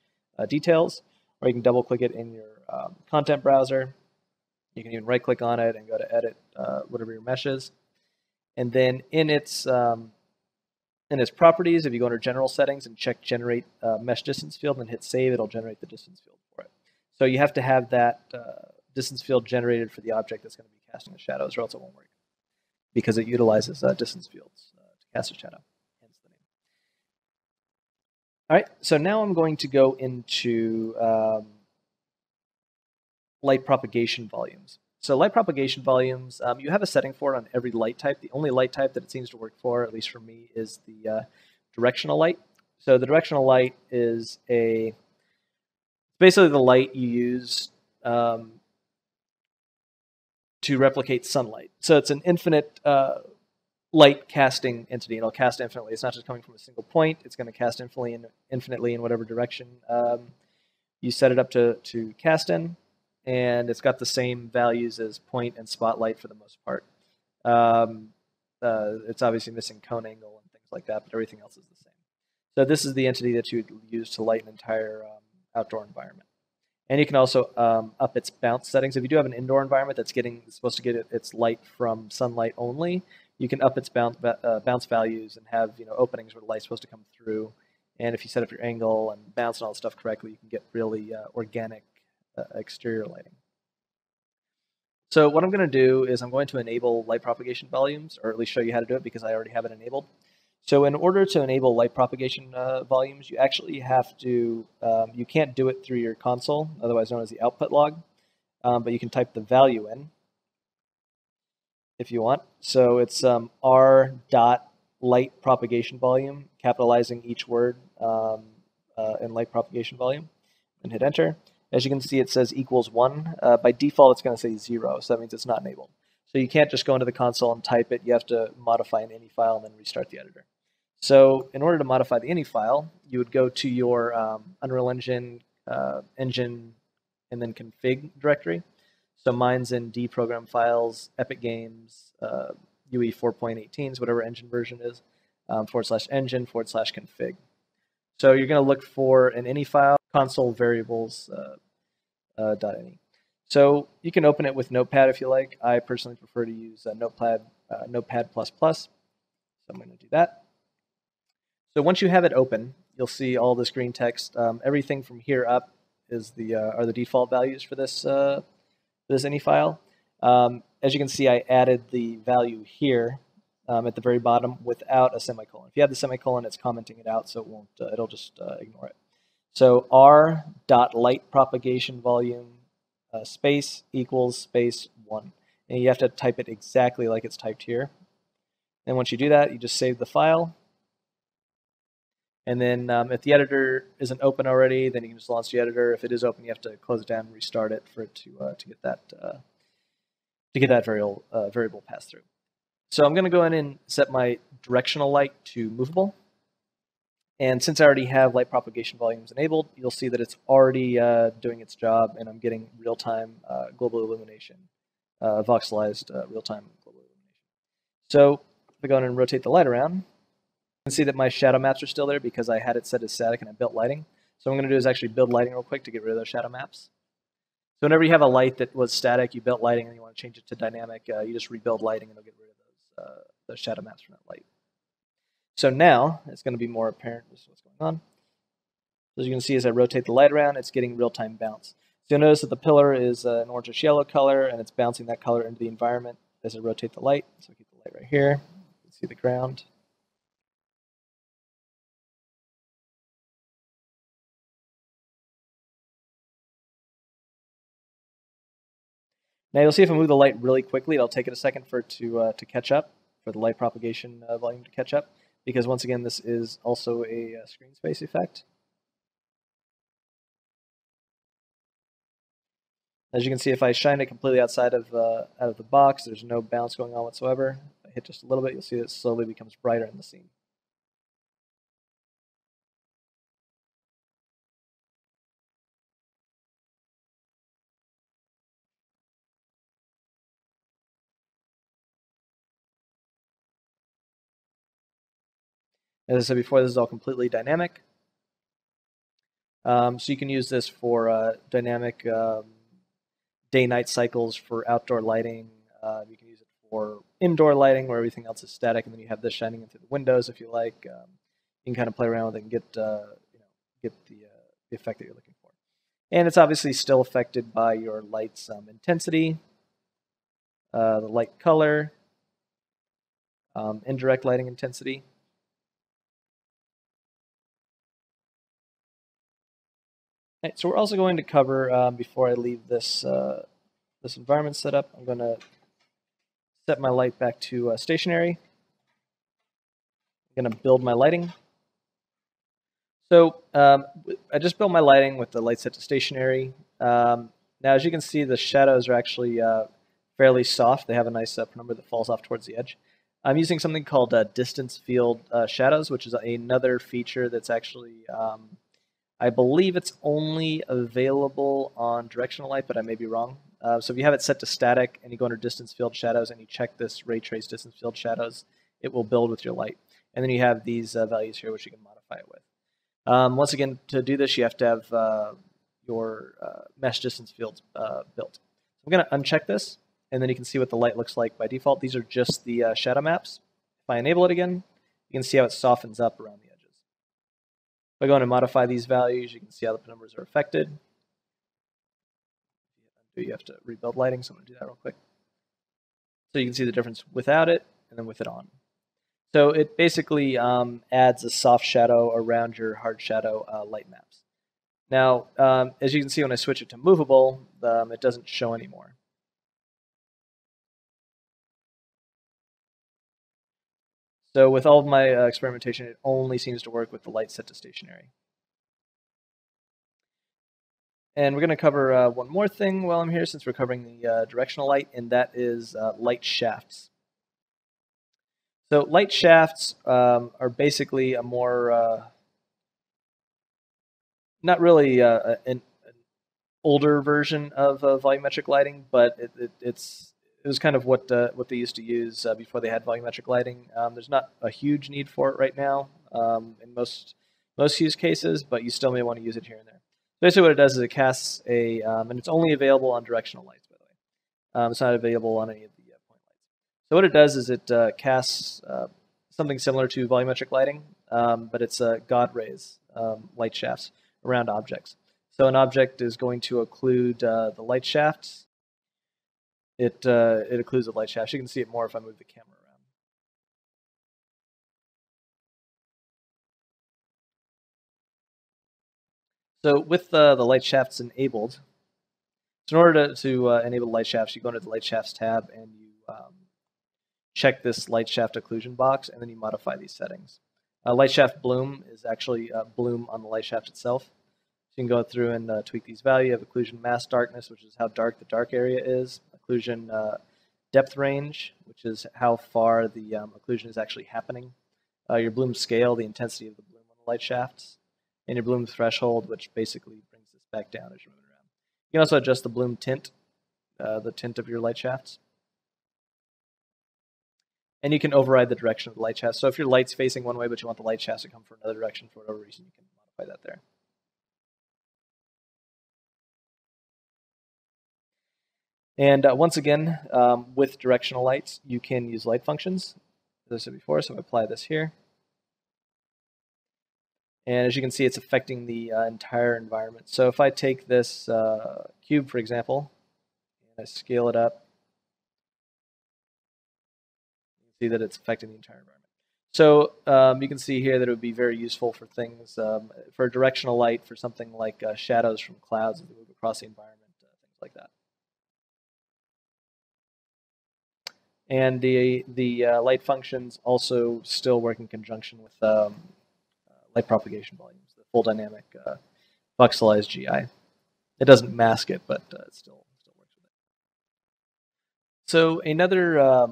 details, or you can double click it in your content browser. You can even right click on it and go to edit whatever your mesh is. And then in its properties, if you go under general settings and check generate mesh distance field and hit save, it'll generate the distance field for it. So you have to have that distance field generated for the object that's going to be casting the shadows, or else it won't work, because it utilizes distance fields to cast a shadow, hence the name. All right, so now I'm going to go into light propagation volumes. So light propagation volumes, you have a setting for it on every light type. The only light type that it seems to work for, at least for me, is the directional light. So the directional light is basically the light you use to replicate sunlight. So it's an infinite light casting entity. It'll cast infinitely. It's not just coming from a single point. It's going to cast infinitely in whatever direction you set it up to cast in. And it's got the same values as point and spotlight for the most part. It's obviously missing cone angle and things like that, but everything else is the same. So this is the entity that you would use to light an entire outdoor environment. And you can also up its bounce settings. If you do have an indoor environment that's supposed to get its light from sunlight only, you can up its bounce values and have openings where the light's supposed to come through. And if you set up your angle and bounce and all that stuff correctly, you can get really organic exterior lighting. So what I'm going to do is I'm going to enable light propagation volumes, or at least show you how to do it because I already have it enabled. So in order to enable light propagation volumes, you actually have to, you can't do it through your console, otherwise known as the output log, but you can type the value in if you want. So it's r.light propagation volume, capitalizing each word in light propagation volume, and hit enter. As you can see, it says equals 1. By default, it's going to say 0, so that means it's not enabled. So you can't just go into the console and type it. You have to modify an .ini file and then restart the editor. So in order to modify the .ini file, you would go to your Unreal Engine, and then config directory. So mine's in D Program Files, Epic Games, UE 4.18, so whatever engine version is, /engine/config. So you're going to look for an .ini file, console variables .ini. So you can open it with Notepad if you like. I personally prefer to use Notepad++. So I'm going to do that. So once you have it open, you'll see all this green text. Everything from here up is are the default values for this .ini file. As you can see, I added the value here at the very bottom without a semicolon. If you have the semicolon, it's commenting it out, so it won't. It'll just ignore it. So r.light propagation volume space equals space 1. And you have to type it exactly like it's typed here. And once you do that, you just save the file. And then if the editor isn't open already, then you can just launch the editor. If it is open, you have to close it down and restart it for it to get that variable passed through. So I'm going to go in and set my directional light to movable. And since I already have light propagation volumes enabled, you'll see that it's already doing its job, and I'm getting real-time global illumination, voxelized real-time global illumination. So if I go in and rotate the light around, can see that my shadow maps are still there because I had it set as static and I built lighting. So what I'm going to do is actually build lighting real quick to get rid of those shadow maps. So whenever you have a light that was static, you built lighting, and you want to change it to dynamic, you just rebuild lighting and it'll get rid of those shadow maps from that light. So now it's going to be more apparent just what's going on. So as you can see, as I rotate the light around, it's getting real-time bounce. So you'll notice that the pillar is an orangish yellow color, and it's bouncing that color into the environment as I rotate the light. So I keep the light right here. You can see the ground. Now you'll see if I move the light really quickly, it'll take it a second for it to catch up, for the light propagation volume to catch up, because once again this is also a screen space effect. As you can see, if I shine it completely outside of out of the box, there's no bounce going on whatsoever. If I hit just a little bit, you'll see that it slowly becomes brighter in the scene. As I said before, this is all completely dynamic. So you can use this for dynamic day-night cycles for outdoor lighting. You can use it for indoor lighting where everything else is static, and then you have this shining into the windows if you like. You can kind of play around with it and get the effect that you're looking for. And it's obviously still affected by your light's intensity, the light color, indirect lighting intensity. So we're also going to cover, before I leave this this environment setup, I'm going to set my light back to stationary. I'm going to build my lighting. So I just built my lighting with the light set to stationary. Now, as you can see, the shadows are actually fairly soft. They have a nice penumbra that falls off towards the edge. I'm using something called Distance Field Shadows, which is another feature that's actually... I believe it's only available on directional light, but I may be wrong. So if you have it set to static and you go under distance field shadows and you check this ray trace distance field shadows, it will build with your light. And then you have these values here, which you can modify it with. Once again, to do this, you have to have your mesh distance fields built. I'm going to uncheck this, and then you can see what the light looks like by default. These are just the shadow maps. If I enable it again, you can see how it softens up around the edge. If I go in and modify these values, you can see how the penumbras are affected. You have to rebuild lighting, so I'm going to do that real quick. So you can see the difference without it, and then with it on. So it basically adds a soft shadow around your hard shadow light maps. Now, as you can see, when I switch it to movable, it doesn't show anymore. So with all of my experimentation, it only seems to work with the light set to stationary. And we're going to cover one more thing while I'm here, since we're covering the directional light, and that is light shafts. So light shafts are basically a more, not really an older version of volumetric lighting, but it was kind of what they used to use before they had volumetric lighting. There's not a huge need for it right now in most use cases, but you still may want to use it here and there. Basically, what it does is it casts a, and it's only available on directional lights, by the way. It's not available on any of the point lights. So what it does is it casts something similar to volumetric lighting, but it's God rays, light shafts around objects. So an object is going to occlude the light shafts. It occludes the light shaft. You can see it more if I move the camera around. So with the light shafts enabled, so in order to enable light shafts, you go into the light shafts tab and you check this light shaft occlusion box, and then you modify these settings. Light shaft bloom is actually bloom on the light shaft itself. So you can go through and tweak these values. You have occlusion mass darkness, which is how dark the dark area is. Occlusion depth range, which is how far the occlusion is actually happening. Your bloom scale, the intensity of the bloom on the light shafts. And your bloom threshold, which basically brings this back down as you're moving around. You can also adjust the bloom tint, the tint of your light shafts. and you can override the direction of the light shaft. So if your light's facing one way, but you want the light shaft to come from another direction for whatever reason, you can modify that there. And once again, with directional lights, you can use light functions, as I said before. So I apply this here. And as you can see, it's affecting the entire environment. So if I take this cube, for example, and I scale it up, you can see that it's affecting the entire environment. So you can see here that it would be very useful for things, for directional light, for something like shadows from clouds as they move across the environment, things like that. And the light functions also still work in conjunction with light propagation volumes, the full dynamic voxelized GI. It doesn't mask it, but it still works with it. So another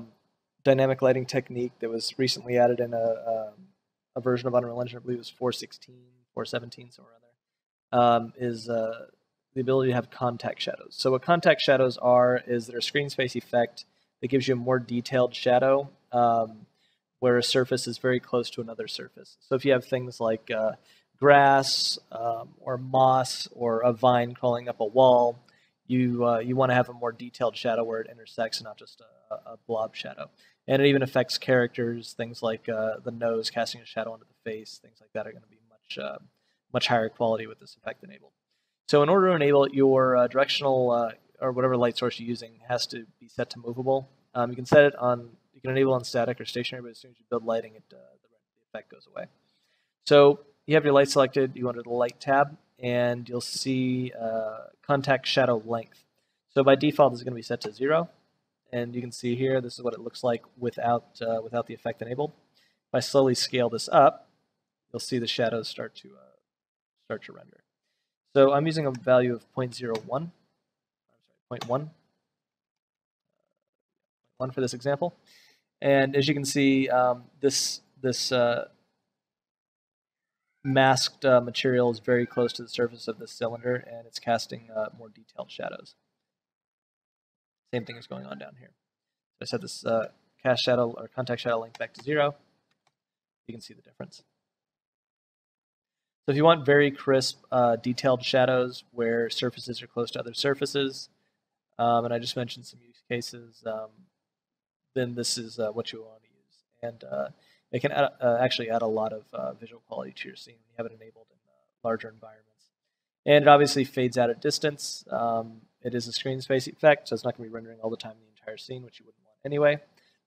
dynamic lighting technique that was recently added in a version of Unreal Engine, I believe it was 416, 417, somewhere around there, is the ability to have contact shadows. So what contact shadows are is their screen space effect. It gives you a more detailed shadow where a surface is very close to another surface. So if you have things like grass or moss or a vine crawling up a wall, you want to have a more detailed shadow where it intersects and not just a blob shadow. And it even affects characters, things like the nose casting a shadow onto the face, things like that are going to be much, much higher quality with this effect enabled. So in order to enable your directional or whatever light source you're using has to be set to movable. You can set it on, you can enable on static or stationary, but as soon as you build lighting, it, the effect goes away. So you have your light selected, you go under the light tab, and you'll see contact shadow length. So by default, this is going to be set to 0. And you can see here, this is what it looks like without, without the effect enabled. If I slowly scale this up, you'll see the shadows start to render. So I'm using a value of 0.01. 0.1 for this example, and as you can see, this masked material is very close to the surface of the cylinder, and it's casting more detailed shadows. Same thing is going on down here. So I set this cast shadow or contact shadow length back to 0. You can see the difference. So if you want very crisp, detailed shadows where surfaces are close to other surfaces. And I just mentioned some use cases, then this is what you want to use. And it can add, actually add a lot of visual quality to your scene when you have it enabled in larger environments. And it obviously fades out at distance. It is a screen space effect, so it's not going to be rendering all the time the entire scene, which you wouldn't want anyway.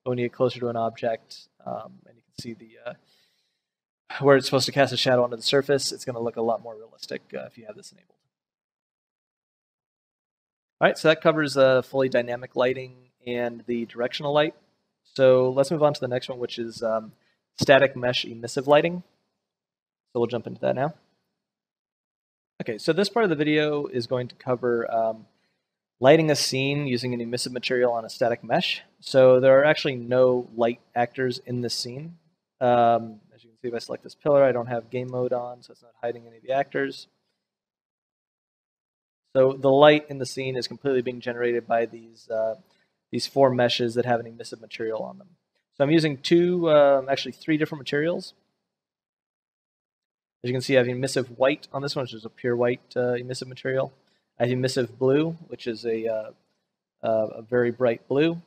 But when you get closer to an object, and you can see the where it's supposed to cast a shadow onto the surface, it's going to look a lot more realistic if you have this enabled. All right, so that covers fully dynamic lighting and the directional light. So let's move on to the next one, which is static mesh emissive lighting. So we'll jump into that now. Okay, so this part of the video is going to cover lighting a scene using an emissive material on a static mesh. So there are actually no light actors in this scene. As you can see, if I select this pillar, I don't have game mode on, so it's not hiding any of the actors. So the light in the scene is completely being generated by these four meshes that have an emissive material on them. So I'm using actually three different materials. As you can see, I have emissive white on this one, which is a pure white emissive material. I have emissive blue, which is a very bright blue.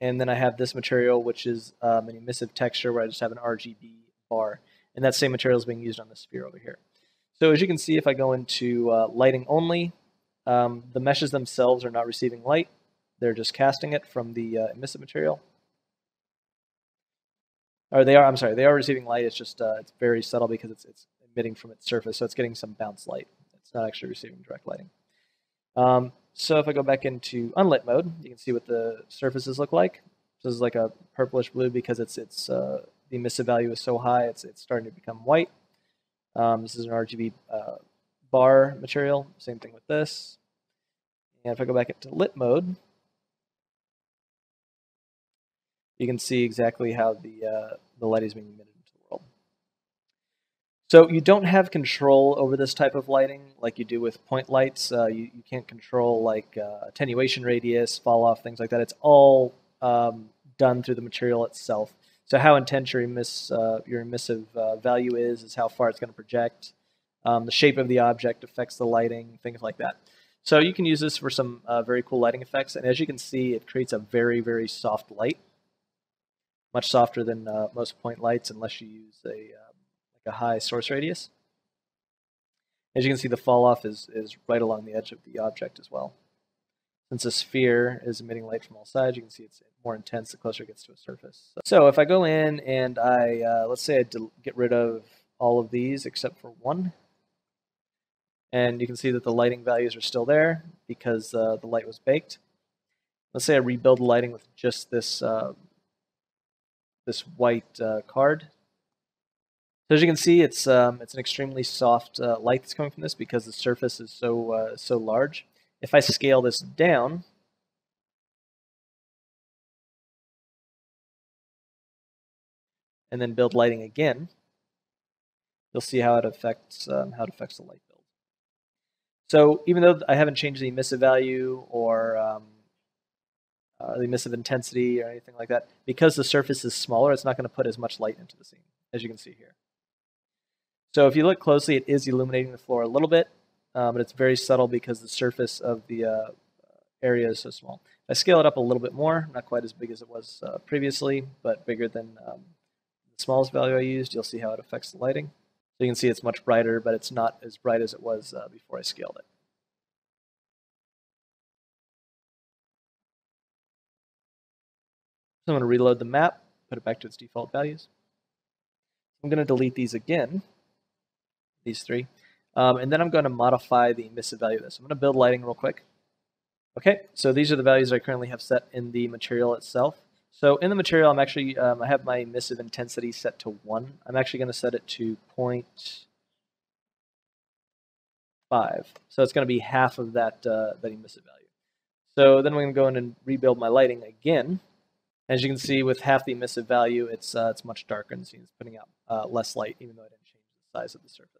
And then I have this material, which is an emissive texture where I just have an RGB bar. And that same material is being used on the sphere over here. So as you can see, if I go into lighting only, the meshes themselves are not receiving light. They're just casting it from the emissive material. Or they are, I'm sorry, they are receiving light. It's just it's very subtle because it's emitting from its surface. So it's getting some bounce light. It's not actually receiving direct lighting. So if I go back into unlit mode, you can see what the surfaces look like. So this is like a purplish blue because it's the emissive value is so high, it's starting to become white. This is an RGB bar material, same thing with this. And if I go back into lit mode, you can see exactly how the light is being emitted into the world. So you don't have control over this type of lighting like you do with point lights. You can't control like attenuation radius, fall off, things like that. It's all done through the material itself. So how intense your emissive value is how far it's going to project. The shape of the object affects the lighting, things like that. So you can use this for some very cool lighting effects. And as you can see, it creates a very, very soft light. Much softer than most point lights unless you use a high source radius. As you can see, the fall off is right along the edge of the object as well. Since a sphere is emitting light from all sides, you can see it's more intense the closer it gets to a surface. So if I go in and I, let's say I get rid of all of these except for one, and you can see that the lighting values are still there because the light was baked. Let's say I rebuild the lighting with just this, this white card. So as you can see, it's an extremely soft light that's coming from this because the surface is so, so large. If I scale this down, and then build lighting again, you'll see how it affects the light build. So even though I haven't changed the emissive value or the emissive intensity or anything like that, because the surface is smaller, it's not going to put as much light into the scene, as you can see here. So if you look closely, it is illuminating the floor a little bit. But it's very subtle because the surface of the area is so small. If I scale it up a little bit more, not quite as big as it was previously, but bigger than the smallest value I used, you'll see how it affects the lighting. So you can see it's much brighter, but it's not as bright as it was before I scaled it. So I'm going to reload the map, put it back to its default values. I'm going to delete these again, these three. And then I'm going to modify the emissive value of this. I'm going to build lighting real quick. Okay, so these are the values I currently have set in the material itself. So in the material, I'm actually, I have my emissive intensity set to 1. I'm actually going to set it to 0.5. So it's going to be half of that, that emissive value. So then we're going to go in and rebuild my lighting again. As you can see, with half the emissive value, it's much darker in the scene. It's putting out less light, even though I didn't change the size of the surface.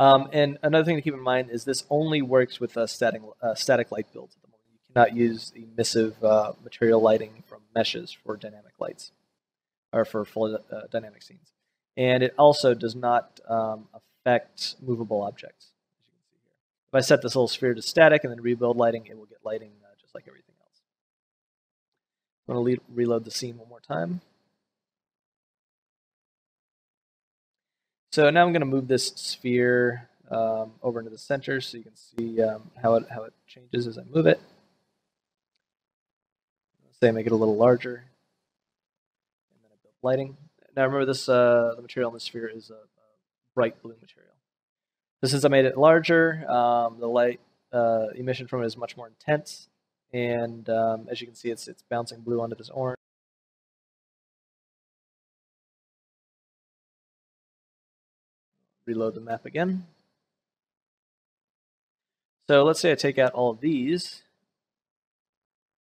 And another thing to keep in mind is this only works with static light builds at the moment. You cannot use emissive material lighting from meshes for dynamic lights or for full dynamic scenes. And it also does not affect movable objects. As you can see here. If I set this little sphere to static and then rebuild lighting, it will get lighting just like everything else. I'm going to reload the scene one more time. So now I'm going to move this sphere over into the center so you can see how it changes as I move it. Let's say I make it a little larger. And then I build lighting. Now remember this, the material in the sphere is a bright blue material. So since I made it larger, the light emission from it is much more intense. And as you can see, it's bouncing blue onto this orange. Reload the map again. So let's say I take out all of these.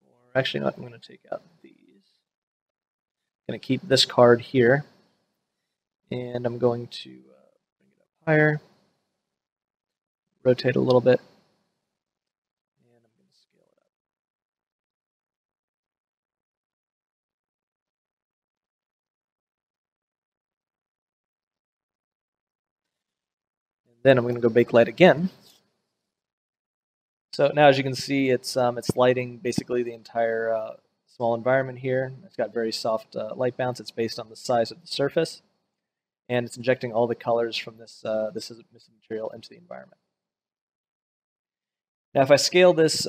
Or actually not, I'm going to take out these. I'm going to keep this card here. And I'm going to bring it up higher. Rotate a little bit. And I'm going to scale it up. Then I'm going to go bake light again. So now, as you can see, it's lighting basically the entire small environment here. It's got very soft light bounce. It's based on the size of the surface, and it's injecting all the colors from this this material into the environment. Now, if I scale this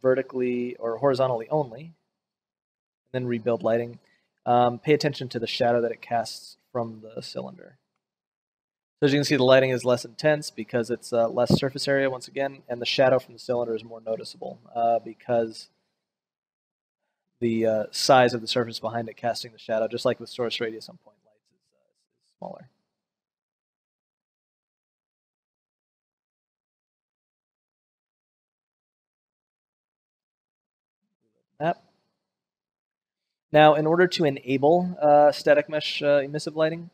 vertically or horizontally only, and then rebuild lighting, pay attention to the shadow that it casts from the cylinder. So as you can see, the lighting is less intense because it's less surface area once again, and the shadow from the cylinder is more noticeable because the size of the surface behind it casting the shadow, just like with source radius on point lights, is smaller. Map. Now, in order to enable static mesh emissive lighting,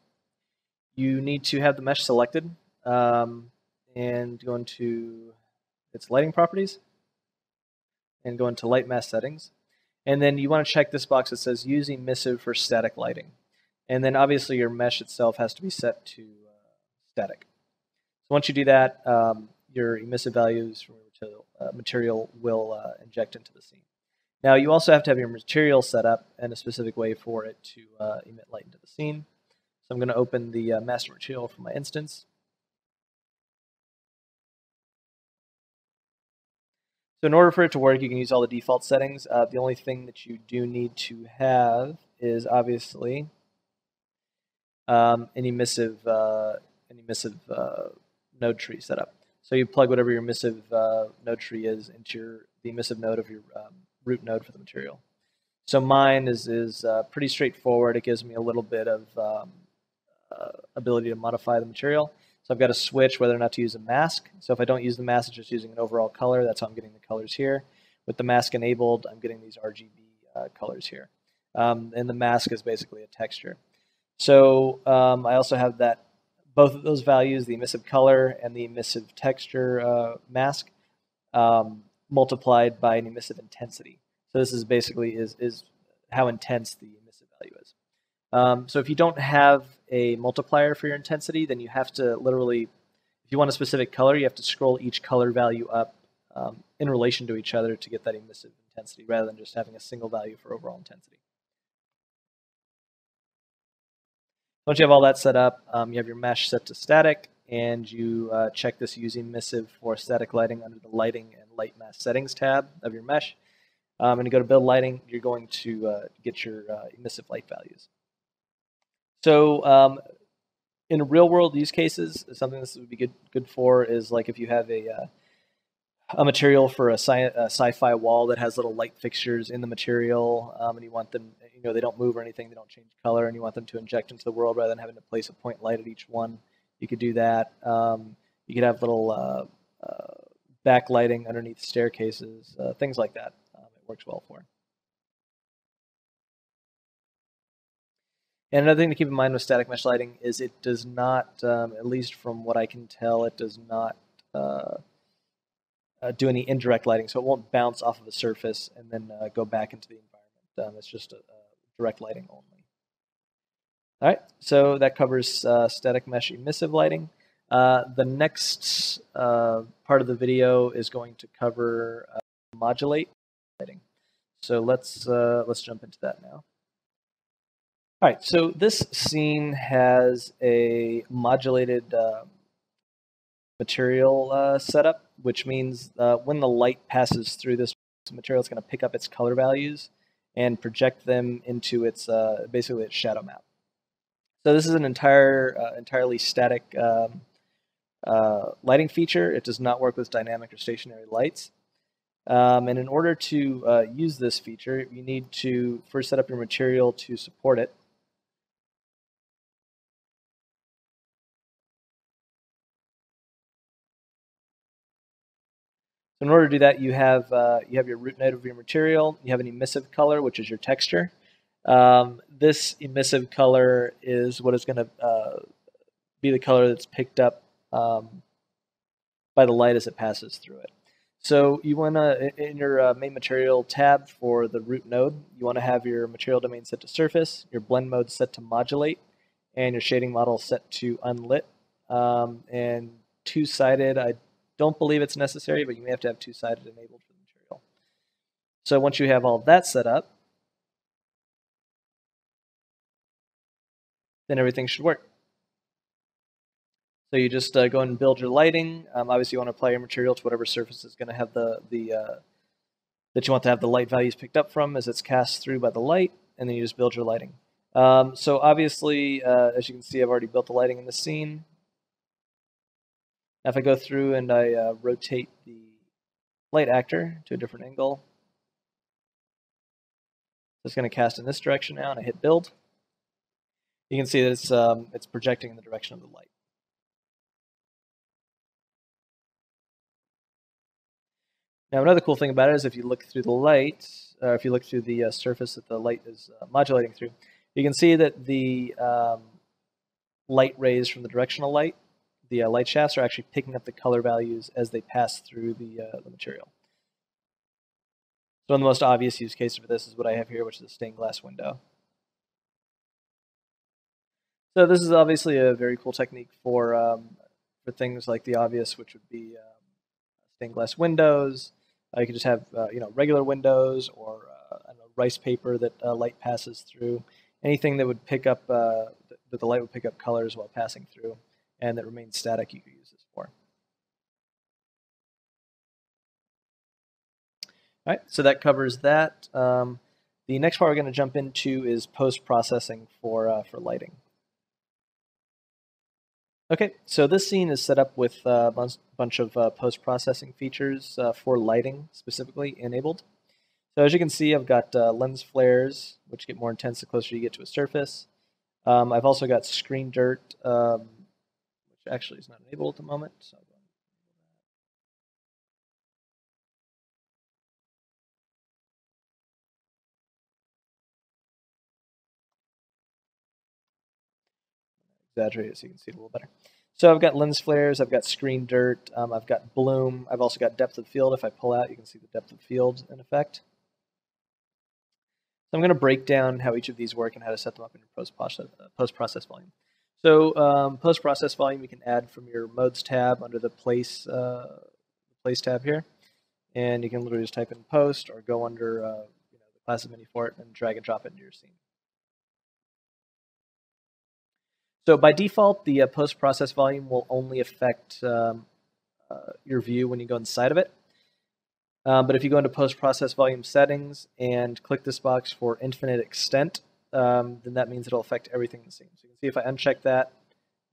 you need to have the mesh selected and go into its lighting properties and go into Lightmass settings. And then you want to check this box that says using missive for static lighting. And then obviously your mesh itself has to be set to static. So once you do that, your emissive values from material will inject into the scene. Now you also have to have your material set up and a specific way for it to emit light into the scene. So I'm going to open the master material for my instance. So in order for it to work, you can use all the default settings. The only thing that you do need to have is obviously an emissive node tree set up. So you plug whatever your emissive node tree is into the emissive node of your root node for the material. So mine is pretty straightforward. It gives me a little bit of ability to modify the material. So I've got to switch whether or not to use a mask. So if I don't use the mask, it's just using an overall color. That's how I'm getting the colors here. With the mask enabled, I'm getting these RGB colors here. And the mask is basically a texture. So I also have that, both of those values, the emissive color and the emissive texture mask, multiplied by an emissive intensity. So this is basically is how intense the emissive value is. So if you don't have a multiplier for your intensity, then you have to literally, if you want a specific color, you have to scroll each color value up in relation to each other to get that emissive intensity, rather than just having a single value for overall intensity. Once you have all that set up, you have your mesh set to static, and you check this using emissive for static lighting under the lighting and lightmass settings tab of your mesh. And you go to build lighting, you're going to get your emissive light values. So in real world use cases, something this would be good for is like if you have a material for a sci-fi wall that has little light fixtures in the material, and you want them, you know, they don't move or anything, they don't change color, and you want them to inject into the world rather than having to place a point light at each one. You could do that. You could have little backlighting underneath staircases, things like that. It works well for. And another thing to keep in mind with static mesh lighting is it does not, at least from what I can tell, it does not do any indirect lighting, so it won't bounce off of a surface and then go back into the environment. It's just a direct lighting only. All right, so that covers static mesh emissive lighting. The next part of the video is going to cover modulate lighting. So let's jump into that now. All right, so this scene has a modulated material setup, which means when the light passes through this material, it's going to pick up its color values and project them into its basically its shadow map. So this is an entirely static lighting feature. It does not work with dynamic or stationary lights. And in order to use this feature, you need to first set up your material to support it. So in order to do that, you have your root node of your material. You have an emissive color, which is your texture. This emissive color is what is going to be the color that's picked up by the light as it passes through it. So you want to, in your main material tab for the root node, you want to have your material domain set to surface, your blend mode set to modulate, and your shading model set to unlit. And two-sided, I don't believe it's necessary, but you may have to have two-sided enabled for the material. So once you have all that set up, then everything should work. So you just go and build your lighting. Obviously, you want to apply your material to whatever surface is going to have that you want to have the light values picked up from as it's cast through by the light, and then you just build your lighting. So obviously, as you can see, I've already built the lighting in the scene. Now if I go through and I rotate the light actor to a different angle, it's going to cast in this direction now, and I hit build. You can see that it's projecting in the direction of the light. Now another cool thing about it is if you look through the light, or if you look through the surface that the light is modulating through, you can see that the light rays from the directional light, the light shafts, are actually picking up the color values as they pass through the material. So the most obvious use case for this is what I have here, which is a stained glass window. So this is obviously a very cool technique for things like the obvious, which would be stained glass windows. You could just have regular windows or I don't know, rice paper that light passes through. Anything that would pick up that the light would pick up colors while passing through, and that remains static, you could use this for. All right, so that covers that. The next part we're going to jump into is post-processing for lighting. Okay, so this scene is set up with a bunch of post-processing features for lighting specifically enabled. So as you can see, I've got lens flares, which get more intense the closer you get to a surface. I've also got screen dirt, which actually is not enabled at the moment. So exaggerate it so you can see it a little better. So I've got lens flares, I've got screen dirt, I've got bloom, I've also got depth of field. If I pull out, you can see the depth of field in effect. So I'm going to break down how each of these work and how to set them up in post-process volume. So post-process volume you can add from your modes tab under the place tab here, and you can literally just type in post or go under the classic menu for it and drag and drop it into your scene. So by default, the post-process volume will only affect your view when you go inside of it. But if you go into post-process volume settings and click this box for infinite extent, then that means it'll affect everything in the scene. So you can see if I uncheck that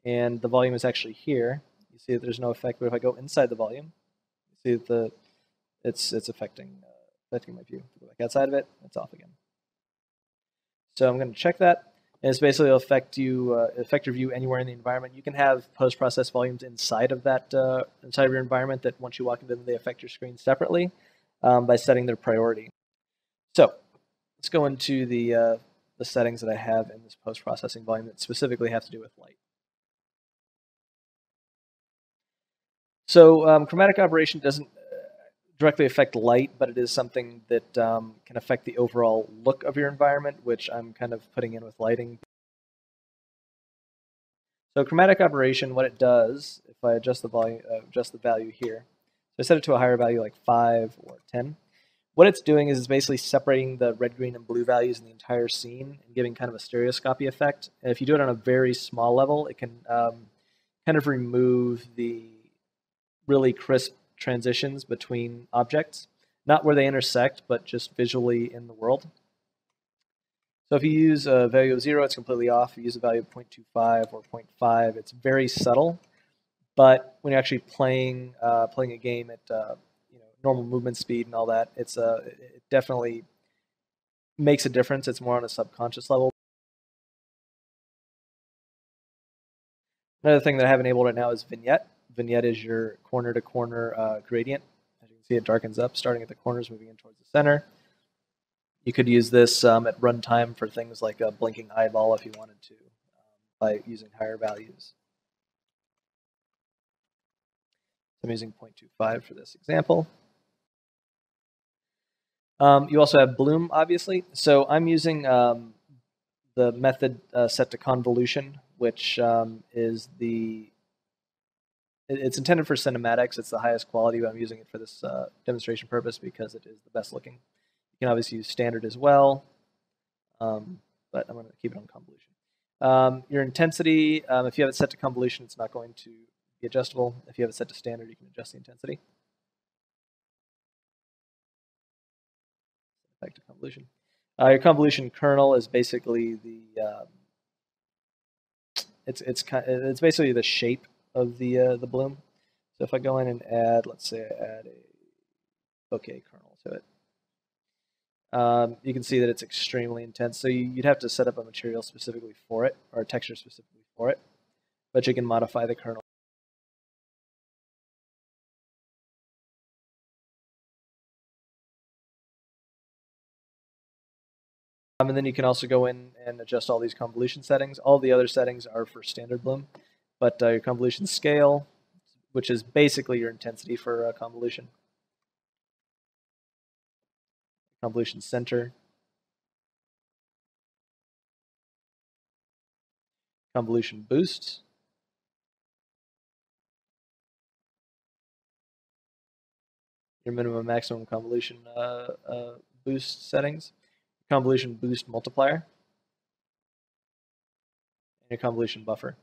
and the volume is actually here, you see that there's no effect. But if I go inside the volume, you see that it's affecting my view. If I go back outside of it, it's off again. So I'm going to check that. And it's basically will affect your view anywhere in the environment. You can have post-process volumes inside of that, inside of your environment that once you walk into them, they affect your screen separately by setting their priority. So let's go into the settings that I have in this post-processing volume that specifically have to do with light. So chromatic aberration doesn't directly affect light, but it is something that can affect the overall look of your environment, which I'm kind of putting in with lighting. So chromatic aberration, what it does, if I adjust the volume, adjust the value here, so I set it to a higher value like 5 or 10, what it's doing is it's basically separating the red, green, and blue values in the entire scene and giving kind of a stereoscopy effect. And if you do it on a very small level, it can kind of remove the really crisp transitions between objects, not where they intersect, but just visually in the world. So if you use a value of 0, it's completely off. If you use a value of 0.25 or 0.5, it's very subtle. But when you're actually playing a game at normal movement speed and all that, it definitely makes a difference. It's more on a subconscious level. Another thing that I have enabled right now is vignette. Vignette is your corner-to-corner gradient. As you can see, it darkens up, starting at the corners, moving in towards the center. You could use this at runtime for things like a blinking eyeball if you wanted to, by using higher values. I'm using 0.25 for this example. You also have bloom, obviously. So I'm using the method set to convolution, which is the... It's intended for cinematics. It's the highest quality, but I'm using it for this demonstration purpose because it is the best looking. You can obviously use standard as well, but I'm going to keep it on convolution. Your intensity, if you have it set to convolution, it's not going to be adjustable. If you have it set to standard, you can adjust the intensity. Back to convolution. Your convolution kernel is basically the it's basically the shape of the bloom. So if I go in and add, let's say I add a bokeh kernel to it, you can see that it's extremely intense. So you'd have to set up a material specifically for it, or a texture specifically for it, but you can modify the kernel. And then you can also go in and adjust all these convolution settings. All the other settings are for standard bloom. But your convolution scale, which is basically your intensity for convolution. convolution center, convolution boost, your minimum maximum convolution boost settings, convolution boost multiplier, and your convolution buffer.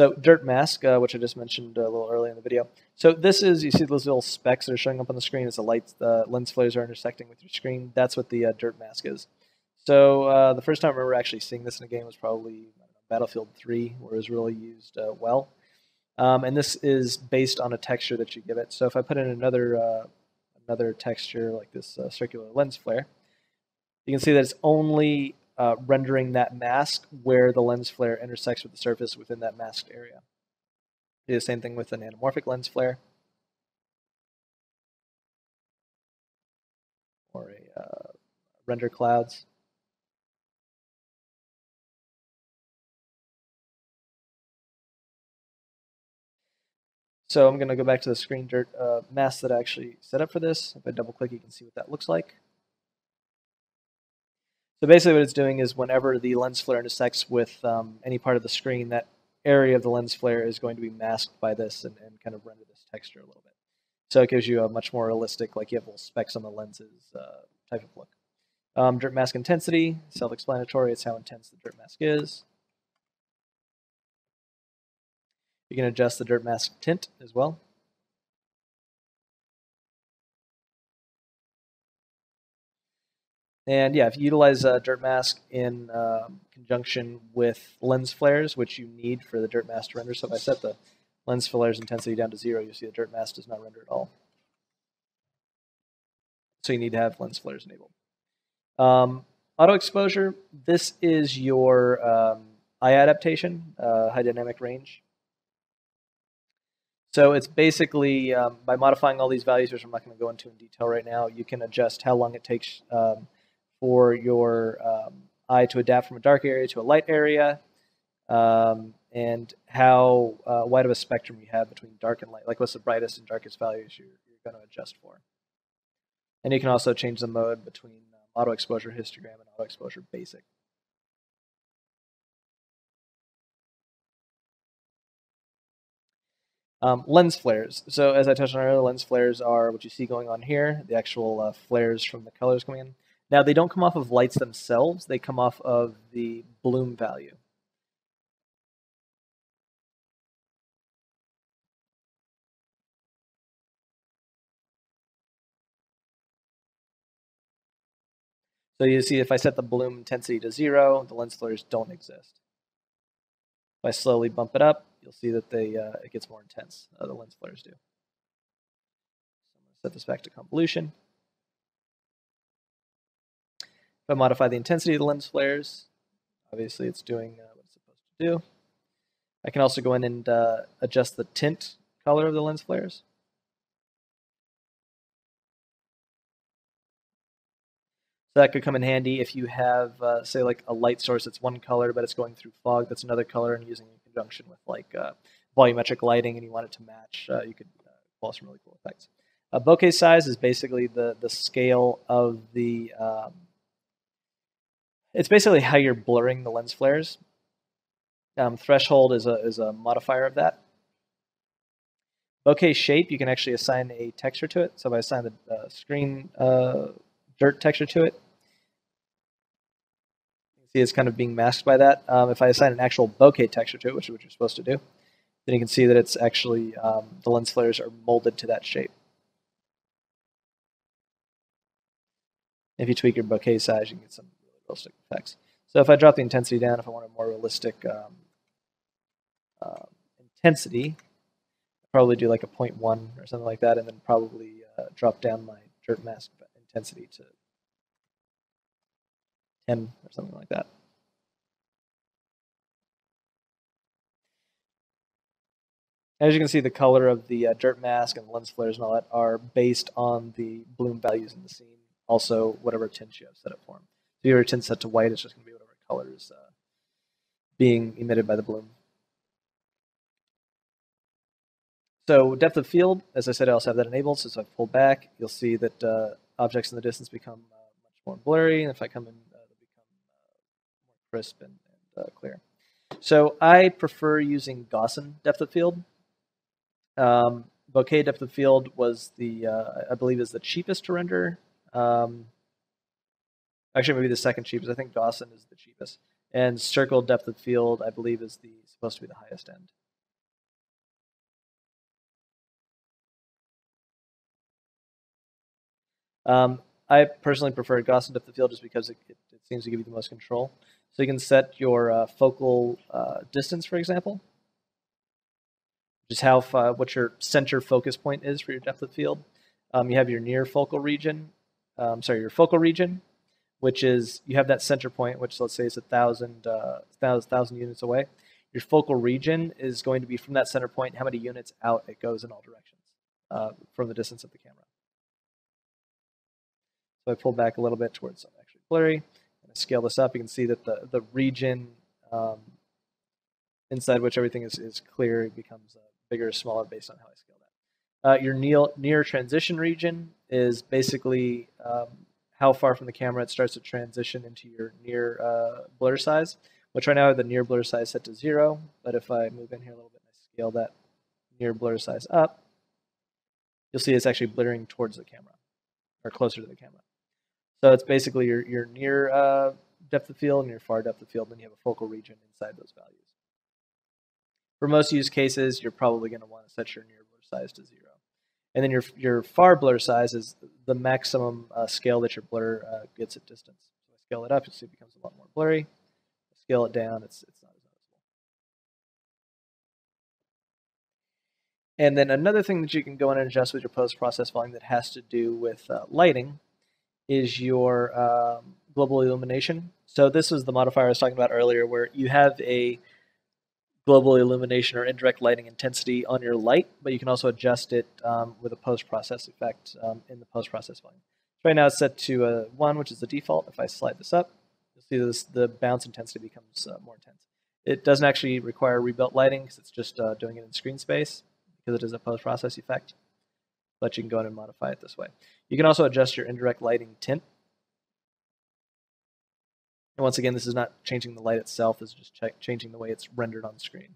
So dirt mask, which I just mentioned a little earlier in the video. So this is, you see those little specks that are showing up on the screen as the lights, lens flares are intersecting with your screen. That's what the dirt mask is. So the first time I remember actually seeing this in a game was probably Battlefield 3, where it was really used well. And this is based on a texture that you give it. So if I put in another, another texture like this circular lens flare, you can see that it's only rendering that mask where the lens flare intersects with the surface within that masked area. Do the same thing with an anamorphic lens flare or a render clouds. So I'm going to go back to the screen dirt mask that I actually set up for this. If I double click, you can see what that looks like. So basically what it's doing is whenever the lens flare intersects with any part of the screen, that area of the lens flare is going to be masked by this and kind of render this texture a little bit. So it gives you a much more realistic, like you have little specks on the lenses type of look. Dirt mask intensity, self-explanatory, it's how intense the dirt mask is. You can adjust the dirt mask tint as well. And yeah, if you utilize dirt mask in conjunction with lens flares, which you need for the dirt mask to render. So if I set the lens flares intensity down to 0, you'll see the dirt mask does not render at all. So you need to have lens flares enabled. Auto exposure, this is your eye adaptation, high dynamic range. So it's basically, by modifying all these values, which I'm not going to go into in detail right now, you can adjust how long it takes for your eye to adapt from a dark area to a light area, and how wide of a spectrum you have between dark and light, like what's the brightest and darkest values you're going to adjust for. And you can also change the mode between auto exposure histogram and auto exposure basic. Lens flares. So as I touched on earlier, lens flares are what you see going on here, the actual flares from the colors coming in. Now, they don't come off of lights themselves, they come off of the bloom value. So you see if I set the bloom intensity to 0, the lens flares don't exist. If I slowly bump it up, you'll see that they it gets more intense, the lens flares do. So I'm going to set this back to convolution. If I modify the intensity of the lens flares, obviously it's doing what it's supposed to do. I can also go in and adjust the tint color of the lens flares. So that could come in handy if you have, say, like a light source that's one color, but it's going through fog that's another color, and using it in conjunction with like volumetric lighting, and you want it to match. You could pull some really cool effects. Bokeh size is basically the scale of the. It's basically how you're blurring the lens flares. Threshold is a modifier of that. Bokeh shape, you can actually assign a texture to it. So if I assign the screen. Dirt texture to it. You can see it's kind of being masked by that. If I assign an actual bokeh texture to it, which is what you're supposed to do, then you can see that it's actually, the lens flares are molded to that shape. If you tweak your bokeh size, you can get some really realistic effects. So if I drop the intensity down, if I want a more realistic intensity, I'd probably do like a 0.1 or something like that, and then probably drop down my dirt mask intensity to 10 or something like that. As you can see, the color of the dirt mask and the lens flares and all that are based on the bloom values in the scene. Also, whatever tint you have set up for them. If you have your tint set to white, it's just going to be whatever color is being emitted by the bloom. So depth of field, as I said, I also have that enabled. So if I pull back, you'll see that objects in the distance become much more blurry. And if I come in, they become more crisp and clear. So I prefer using Gaussian depth of field. Bokeh depth of field was the, I believe, is the cheapest to render. Actually, maybe the second cheapest. I think Gaussian is the cheapest. And circle depth of field, I believe, is the supposed to be the highest end. I personally prefer Gaussian depth of field just because it seems to give you the most control. So you can set your focal distance, for example, just how what your center focus point is for your depth of field. You have your near focal region, your focal region, which is you have that center point, which let's say is 1,000 units away. Your focal region is going to be from that center point how many units out it goes in all directions from the distance of the camera. So I pull back a little bit towards something actually blurry. I'm going to scale this up. You can see that the region inside which everything is clear, it becomes bigger or smaller based on how I scale that. Your near transition region is basically how far from the camera it starts to transition into your near blur size, which right now I have the near blur size set to 0. But if I move in here a little bit and I scale that near blur size up, you'll see it's actually blurring towards the camera or closer to the camera. So it's basically your near depth of field and your far depth of field, and you have a focal region inside those values. For most use cases, you're probably going to want to set your near blur size to 0. And then your far blur size is the maximum scale that your blur gets at distance. So I scale it up, you'll see it becomes a lot more blurry. Scale it down, it's not as noticeable. And then another thing that you can go in and adjust with your post-process volume that has to do with lighting is your global illumination. So this was the modifier I was talking about earlier, where you have a global illumination or indirect lighting intensity on your light, but you can also adjust it with a post-process effect in the post-process volume. Right now it's set to 1, which is the default. If I slide this up, you'll see this, the bounce intensity becomes more intense. It doesn't actually require rebuilt lighting because it's just doing it in screen space because it is a post-process effect, but you can go in and modify it this way. You can also adjust your indirect lighting tint. And once again, this is not changing the light itself, it's just changing the way it's rendered on screen.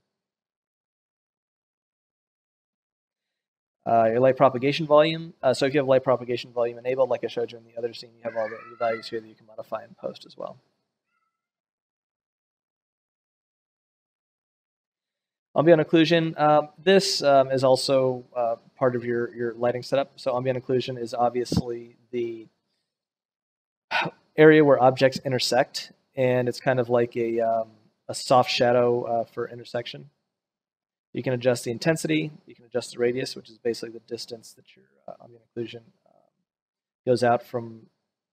Your light propagation volume. So if you have light propagation volume enabled, like I showed you in the other scene, you have all the values here that you can modify in post as well. Ambient occlusion. This is also part of your lighting setup. So ambient occlusion is obviously the area where objects intersect, and it's kind of like a soft shadow for intersection. You can adjust the intensity, you can adjust the radius, which is basically the distance that your ambient occlusion goes out from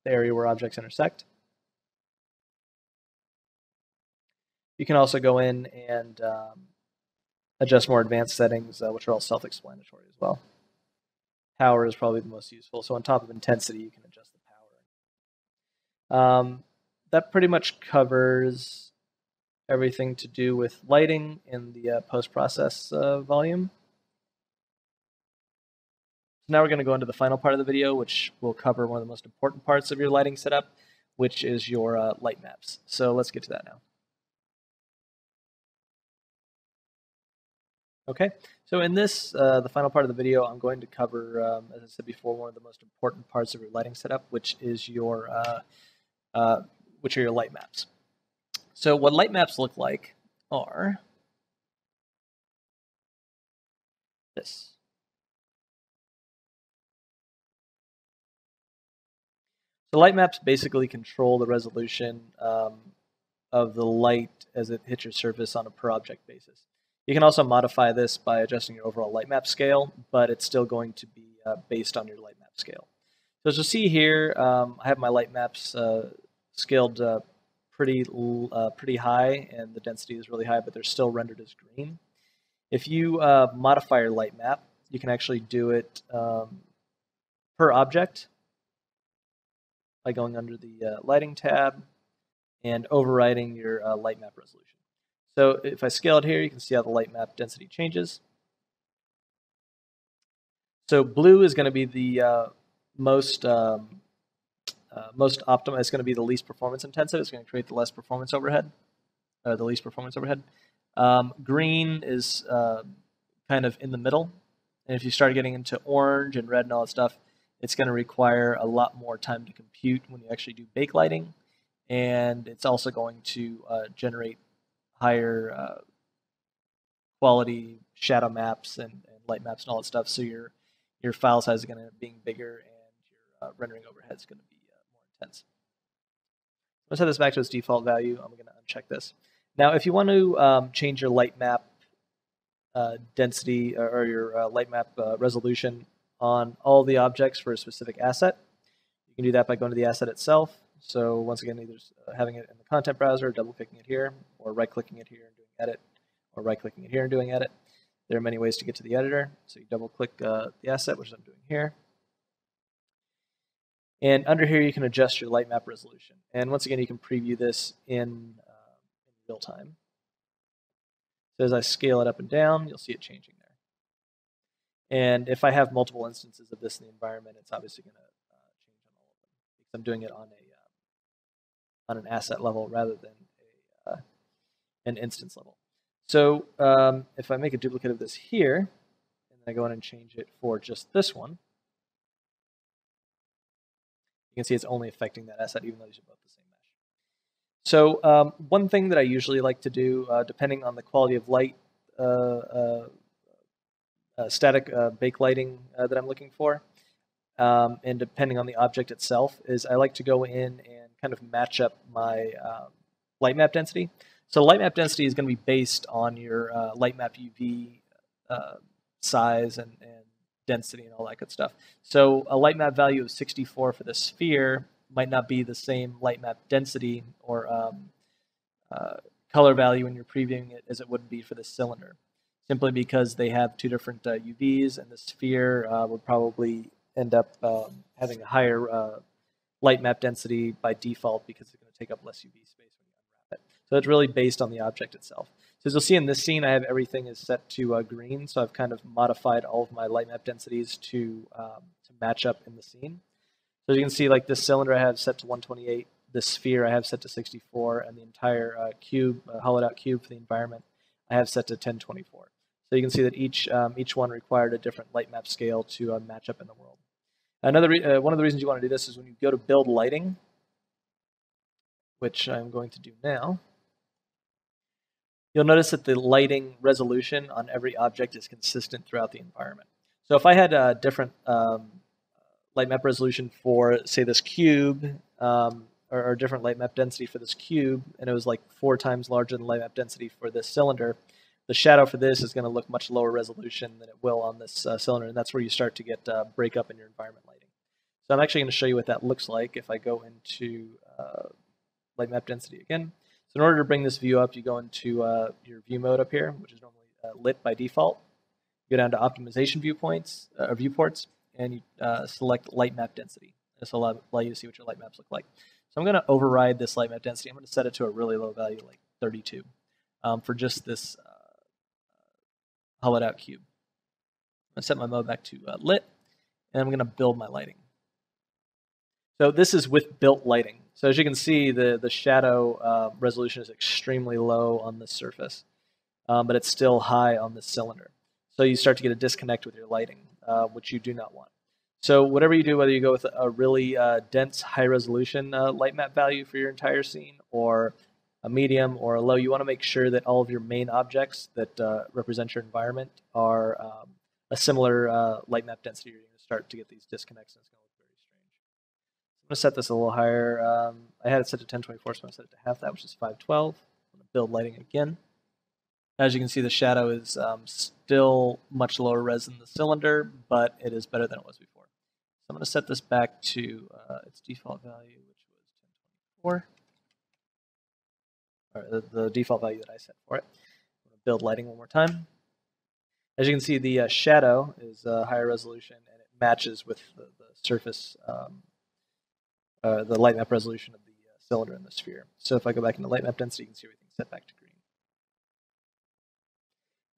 the area where objects intersect. You can also go in and adjust more advanced settings, which are all self-explanatory as well. Power is probably the most useful, so on top of intensity you can adjust the that pretty much covers everything to do with lighting in the post-process volume. So now we're going to go into the final part of the video, which will cover one of the most important parts of your lighting setup, which is your light maps. So let's get to that now. Okay, so in this, the final part of the video, I'm going to cover, as I said before, one of the most important parts of your lighting setup, which is your which are your light maps. So what light maps look like are this. So light maps basically control the resolution of the light as it hits your surface on a per object basis. You can also modify this by adjusting your overall light map scale, but it's still going to be based on your light map scale. So as you'll see here, I have my light maps scaled pretty high, and the density is really high, but they're still rendered as green. If you modify your light map, you can actually do it per object by going under the lighting tab and overriding your light map resolution. So if I scale it here, you can see how the light map density changes. So blue is going to be the most optimal. It's going to be the least performance intensive. It's going to create the less performance overhead, the least performance overhead. Green is kind of in the middle, and if you start getting into orange and red and all that stuff, it's going to require a lot more time to compute when you actually do bake lighting, and it's also going to generate higher quality shadow maps and light maps and all that stuff. So your file size is going to end up being bigger, and your rendering overhead is going to be more intense. I'm going to set this back to its default value. I'm going to uncheck this. Now, if you want to change your light map density or your light map resolution on all the objects for a specific asset, you can do that by going to the asset itself. So once again, either having it in the content browser, double-clicking it here, or right-clicking it here and doing edit, or right-clicking it here and doing edit. There are many ways to get to the editor. So you double-click the asset, which I'm doing here. And under here, you can adjust your light map resolution. And once again, you can preview this in real time. So as I scale it up and down, you'll see it changing there. And if I have multiple instances of this in the environment, it's obviously going to change on all of them, because I'm doing it on a on an asset level rather than a, an instance level. So if I make a duplicate of this here, and I go in and change it for just this one, you can see it's only affecting that asset, even though these are both the same mesh. So one thing that I usually like to do, depending on the quality of light, static bake lighting that I'm looking for, and depending on the object itself, is I like to go in and kind of match up my light map density. So light map density is going to be based on your light map UV size and density and all that good stuff. So a light map value of 64 for the sphere might not be the same light map density or color value when you're previewing it as it would be for the cylinder, simply because they have two different UVs, and the sphere would probably end up having a higher light map density by default because it's going to take up less UV space when you unwrap it. So it's really based on the object itself. So as you'll see in this scene, I have everything is set to green, so I've kind of modified all of my light map densities to match up in the scene. So as you can see, like this cylinder I have set to 128, the sphere I have set to 64, and the entire cube, hollowed out cube for the environment, I have set to 1024. So you can see that each one required a different light map scale to match up in the world. One of the reasons you want to do this is when you go to build lighting, which I'm going to do now, you'll notice that the lighting resolution on every object is consistent throughout the environment. So if I had a different light map resolution for, say, this cube, or different light map density for this cube, and it was like 4 times larger than light map density for this cylinder, the shadow for this is going to look much lower resolution than it will on this cylinder, and that's where you start to get breakup in your environment lighting. So I'm actually going to show you what that looks like if I go into light map density again. So in order to bring this view up, you go into your view mode up here, which is normally lit by default. You go down to optimization viewpoints, or viewports, and you select light map density. This will allow you to see what your light maps look like. So I'm going to override this light map density. I'm going to set it to a really low value, like 32, for just this hollowed out cube. I'm going to set my mode back to lit, and I'm going to build my lighting. So this is with built lighting. So as you can see, the shadow resolution is extremely low on the surface, but it's still high on the cylinder. So you start to get a disconnect with your lighting, which you do not want. So whatever you do, whether you go with a really dense, high-resolution light map value for your entire scene, or a medium or a low, you want to make sure that all of your main objects that represent your environment are a similar light map density. You're going to start to get these disconnects, and it's going to look very strange. I'm going to set this a little higher. I had it set to 1024, so I'm going to set it to half that, which is 512. I'm going to build lighting again. As you can see, the shadow is still much lower res than the cylinder, but it is better than it was before. So I'm going to set this back to its default value, which was 1024, or the default value that I set for it. I'm going to build lighting one more time. As you can see, the shadow is higher resolution, and it matches with the surface, the light map resolution of the cylinder and the sphere. So if I go back into light map density, you can see everything's set back to green.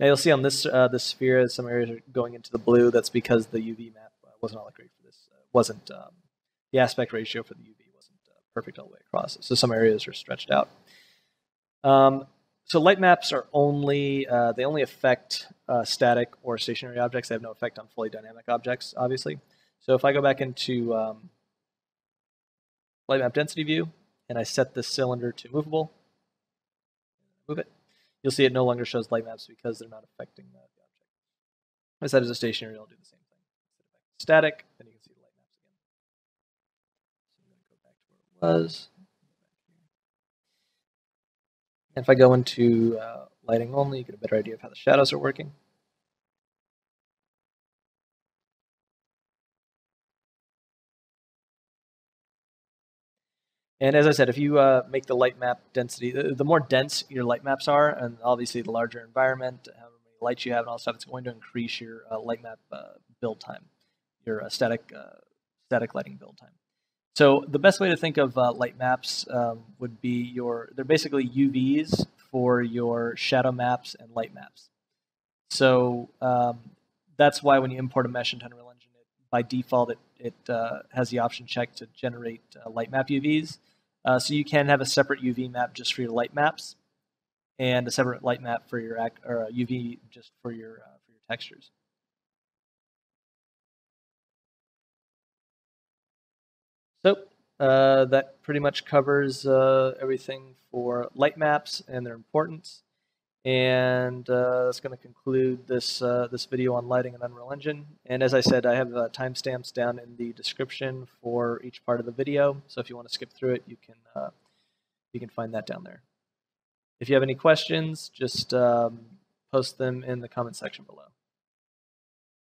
Now you'll see on this this sphere, as some areas are going into the blue. That's because the UV map wasn't all that great for this. The aspect ratio for the UV wasn't perfect all the way across. So some areas are stretched out. So light maps are only they only affect static or stationary objects. They have no effect on fully dynamic objects, obviously. So if I go back into light map density view and I set this cylinder to movable, move it, you'll see it no longer shows light maps because they're not affecting the object. If I set it to stationary, it'll do the same thing. Static, then you can see the light maps again. So I'm going to go back to where it was. And if I go into lighting only, you get a better idea of how the shadows are working. And as I said, if you make the light map density, the more dense your light maps are, and obviously the larger environment, how many lights you have and all that stuff, it's going to increase your light map build time, your static lighting build time. So the best way to think of light maps would be they're basically UVs for your shadow maps and light maps. So that's why when you import a mesh into Unreal Engine, by default, it has the option checked to generate light map UVs. So you can have a separate UV map just for your light maps, and a separate light map for your UV just for your textures. So that pretty much covers everything for light maps and their importance. And that's going to conclude this this video on lighting in Unreal Engine. And as I said, I have timestamps down in the description for each part of the video. So if you want to skip through it, you can find that down there. If you have any questions, just post them in the comment section below.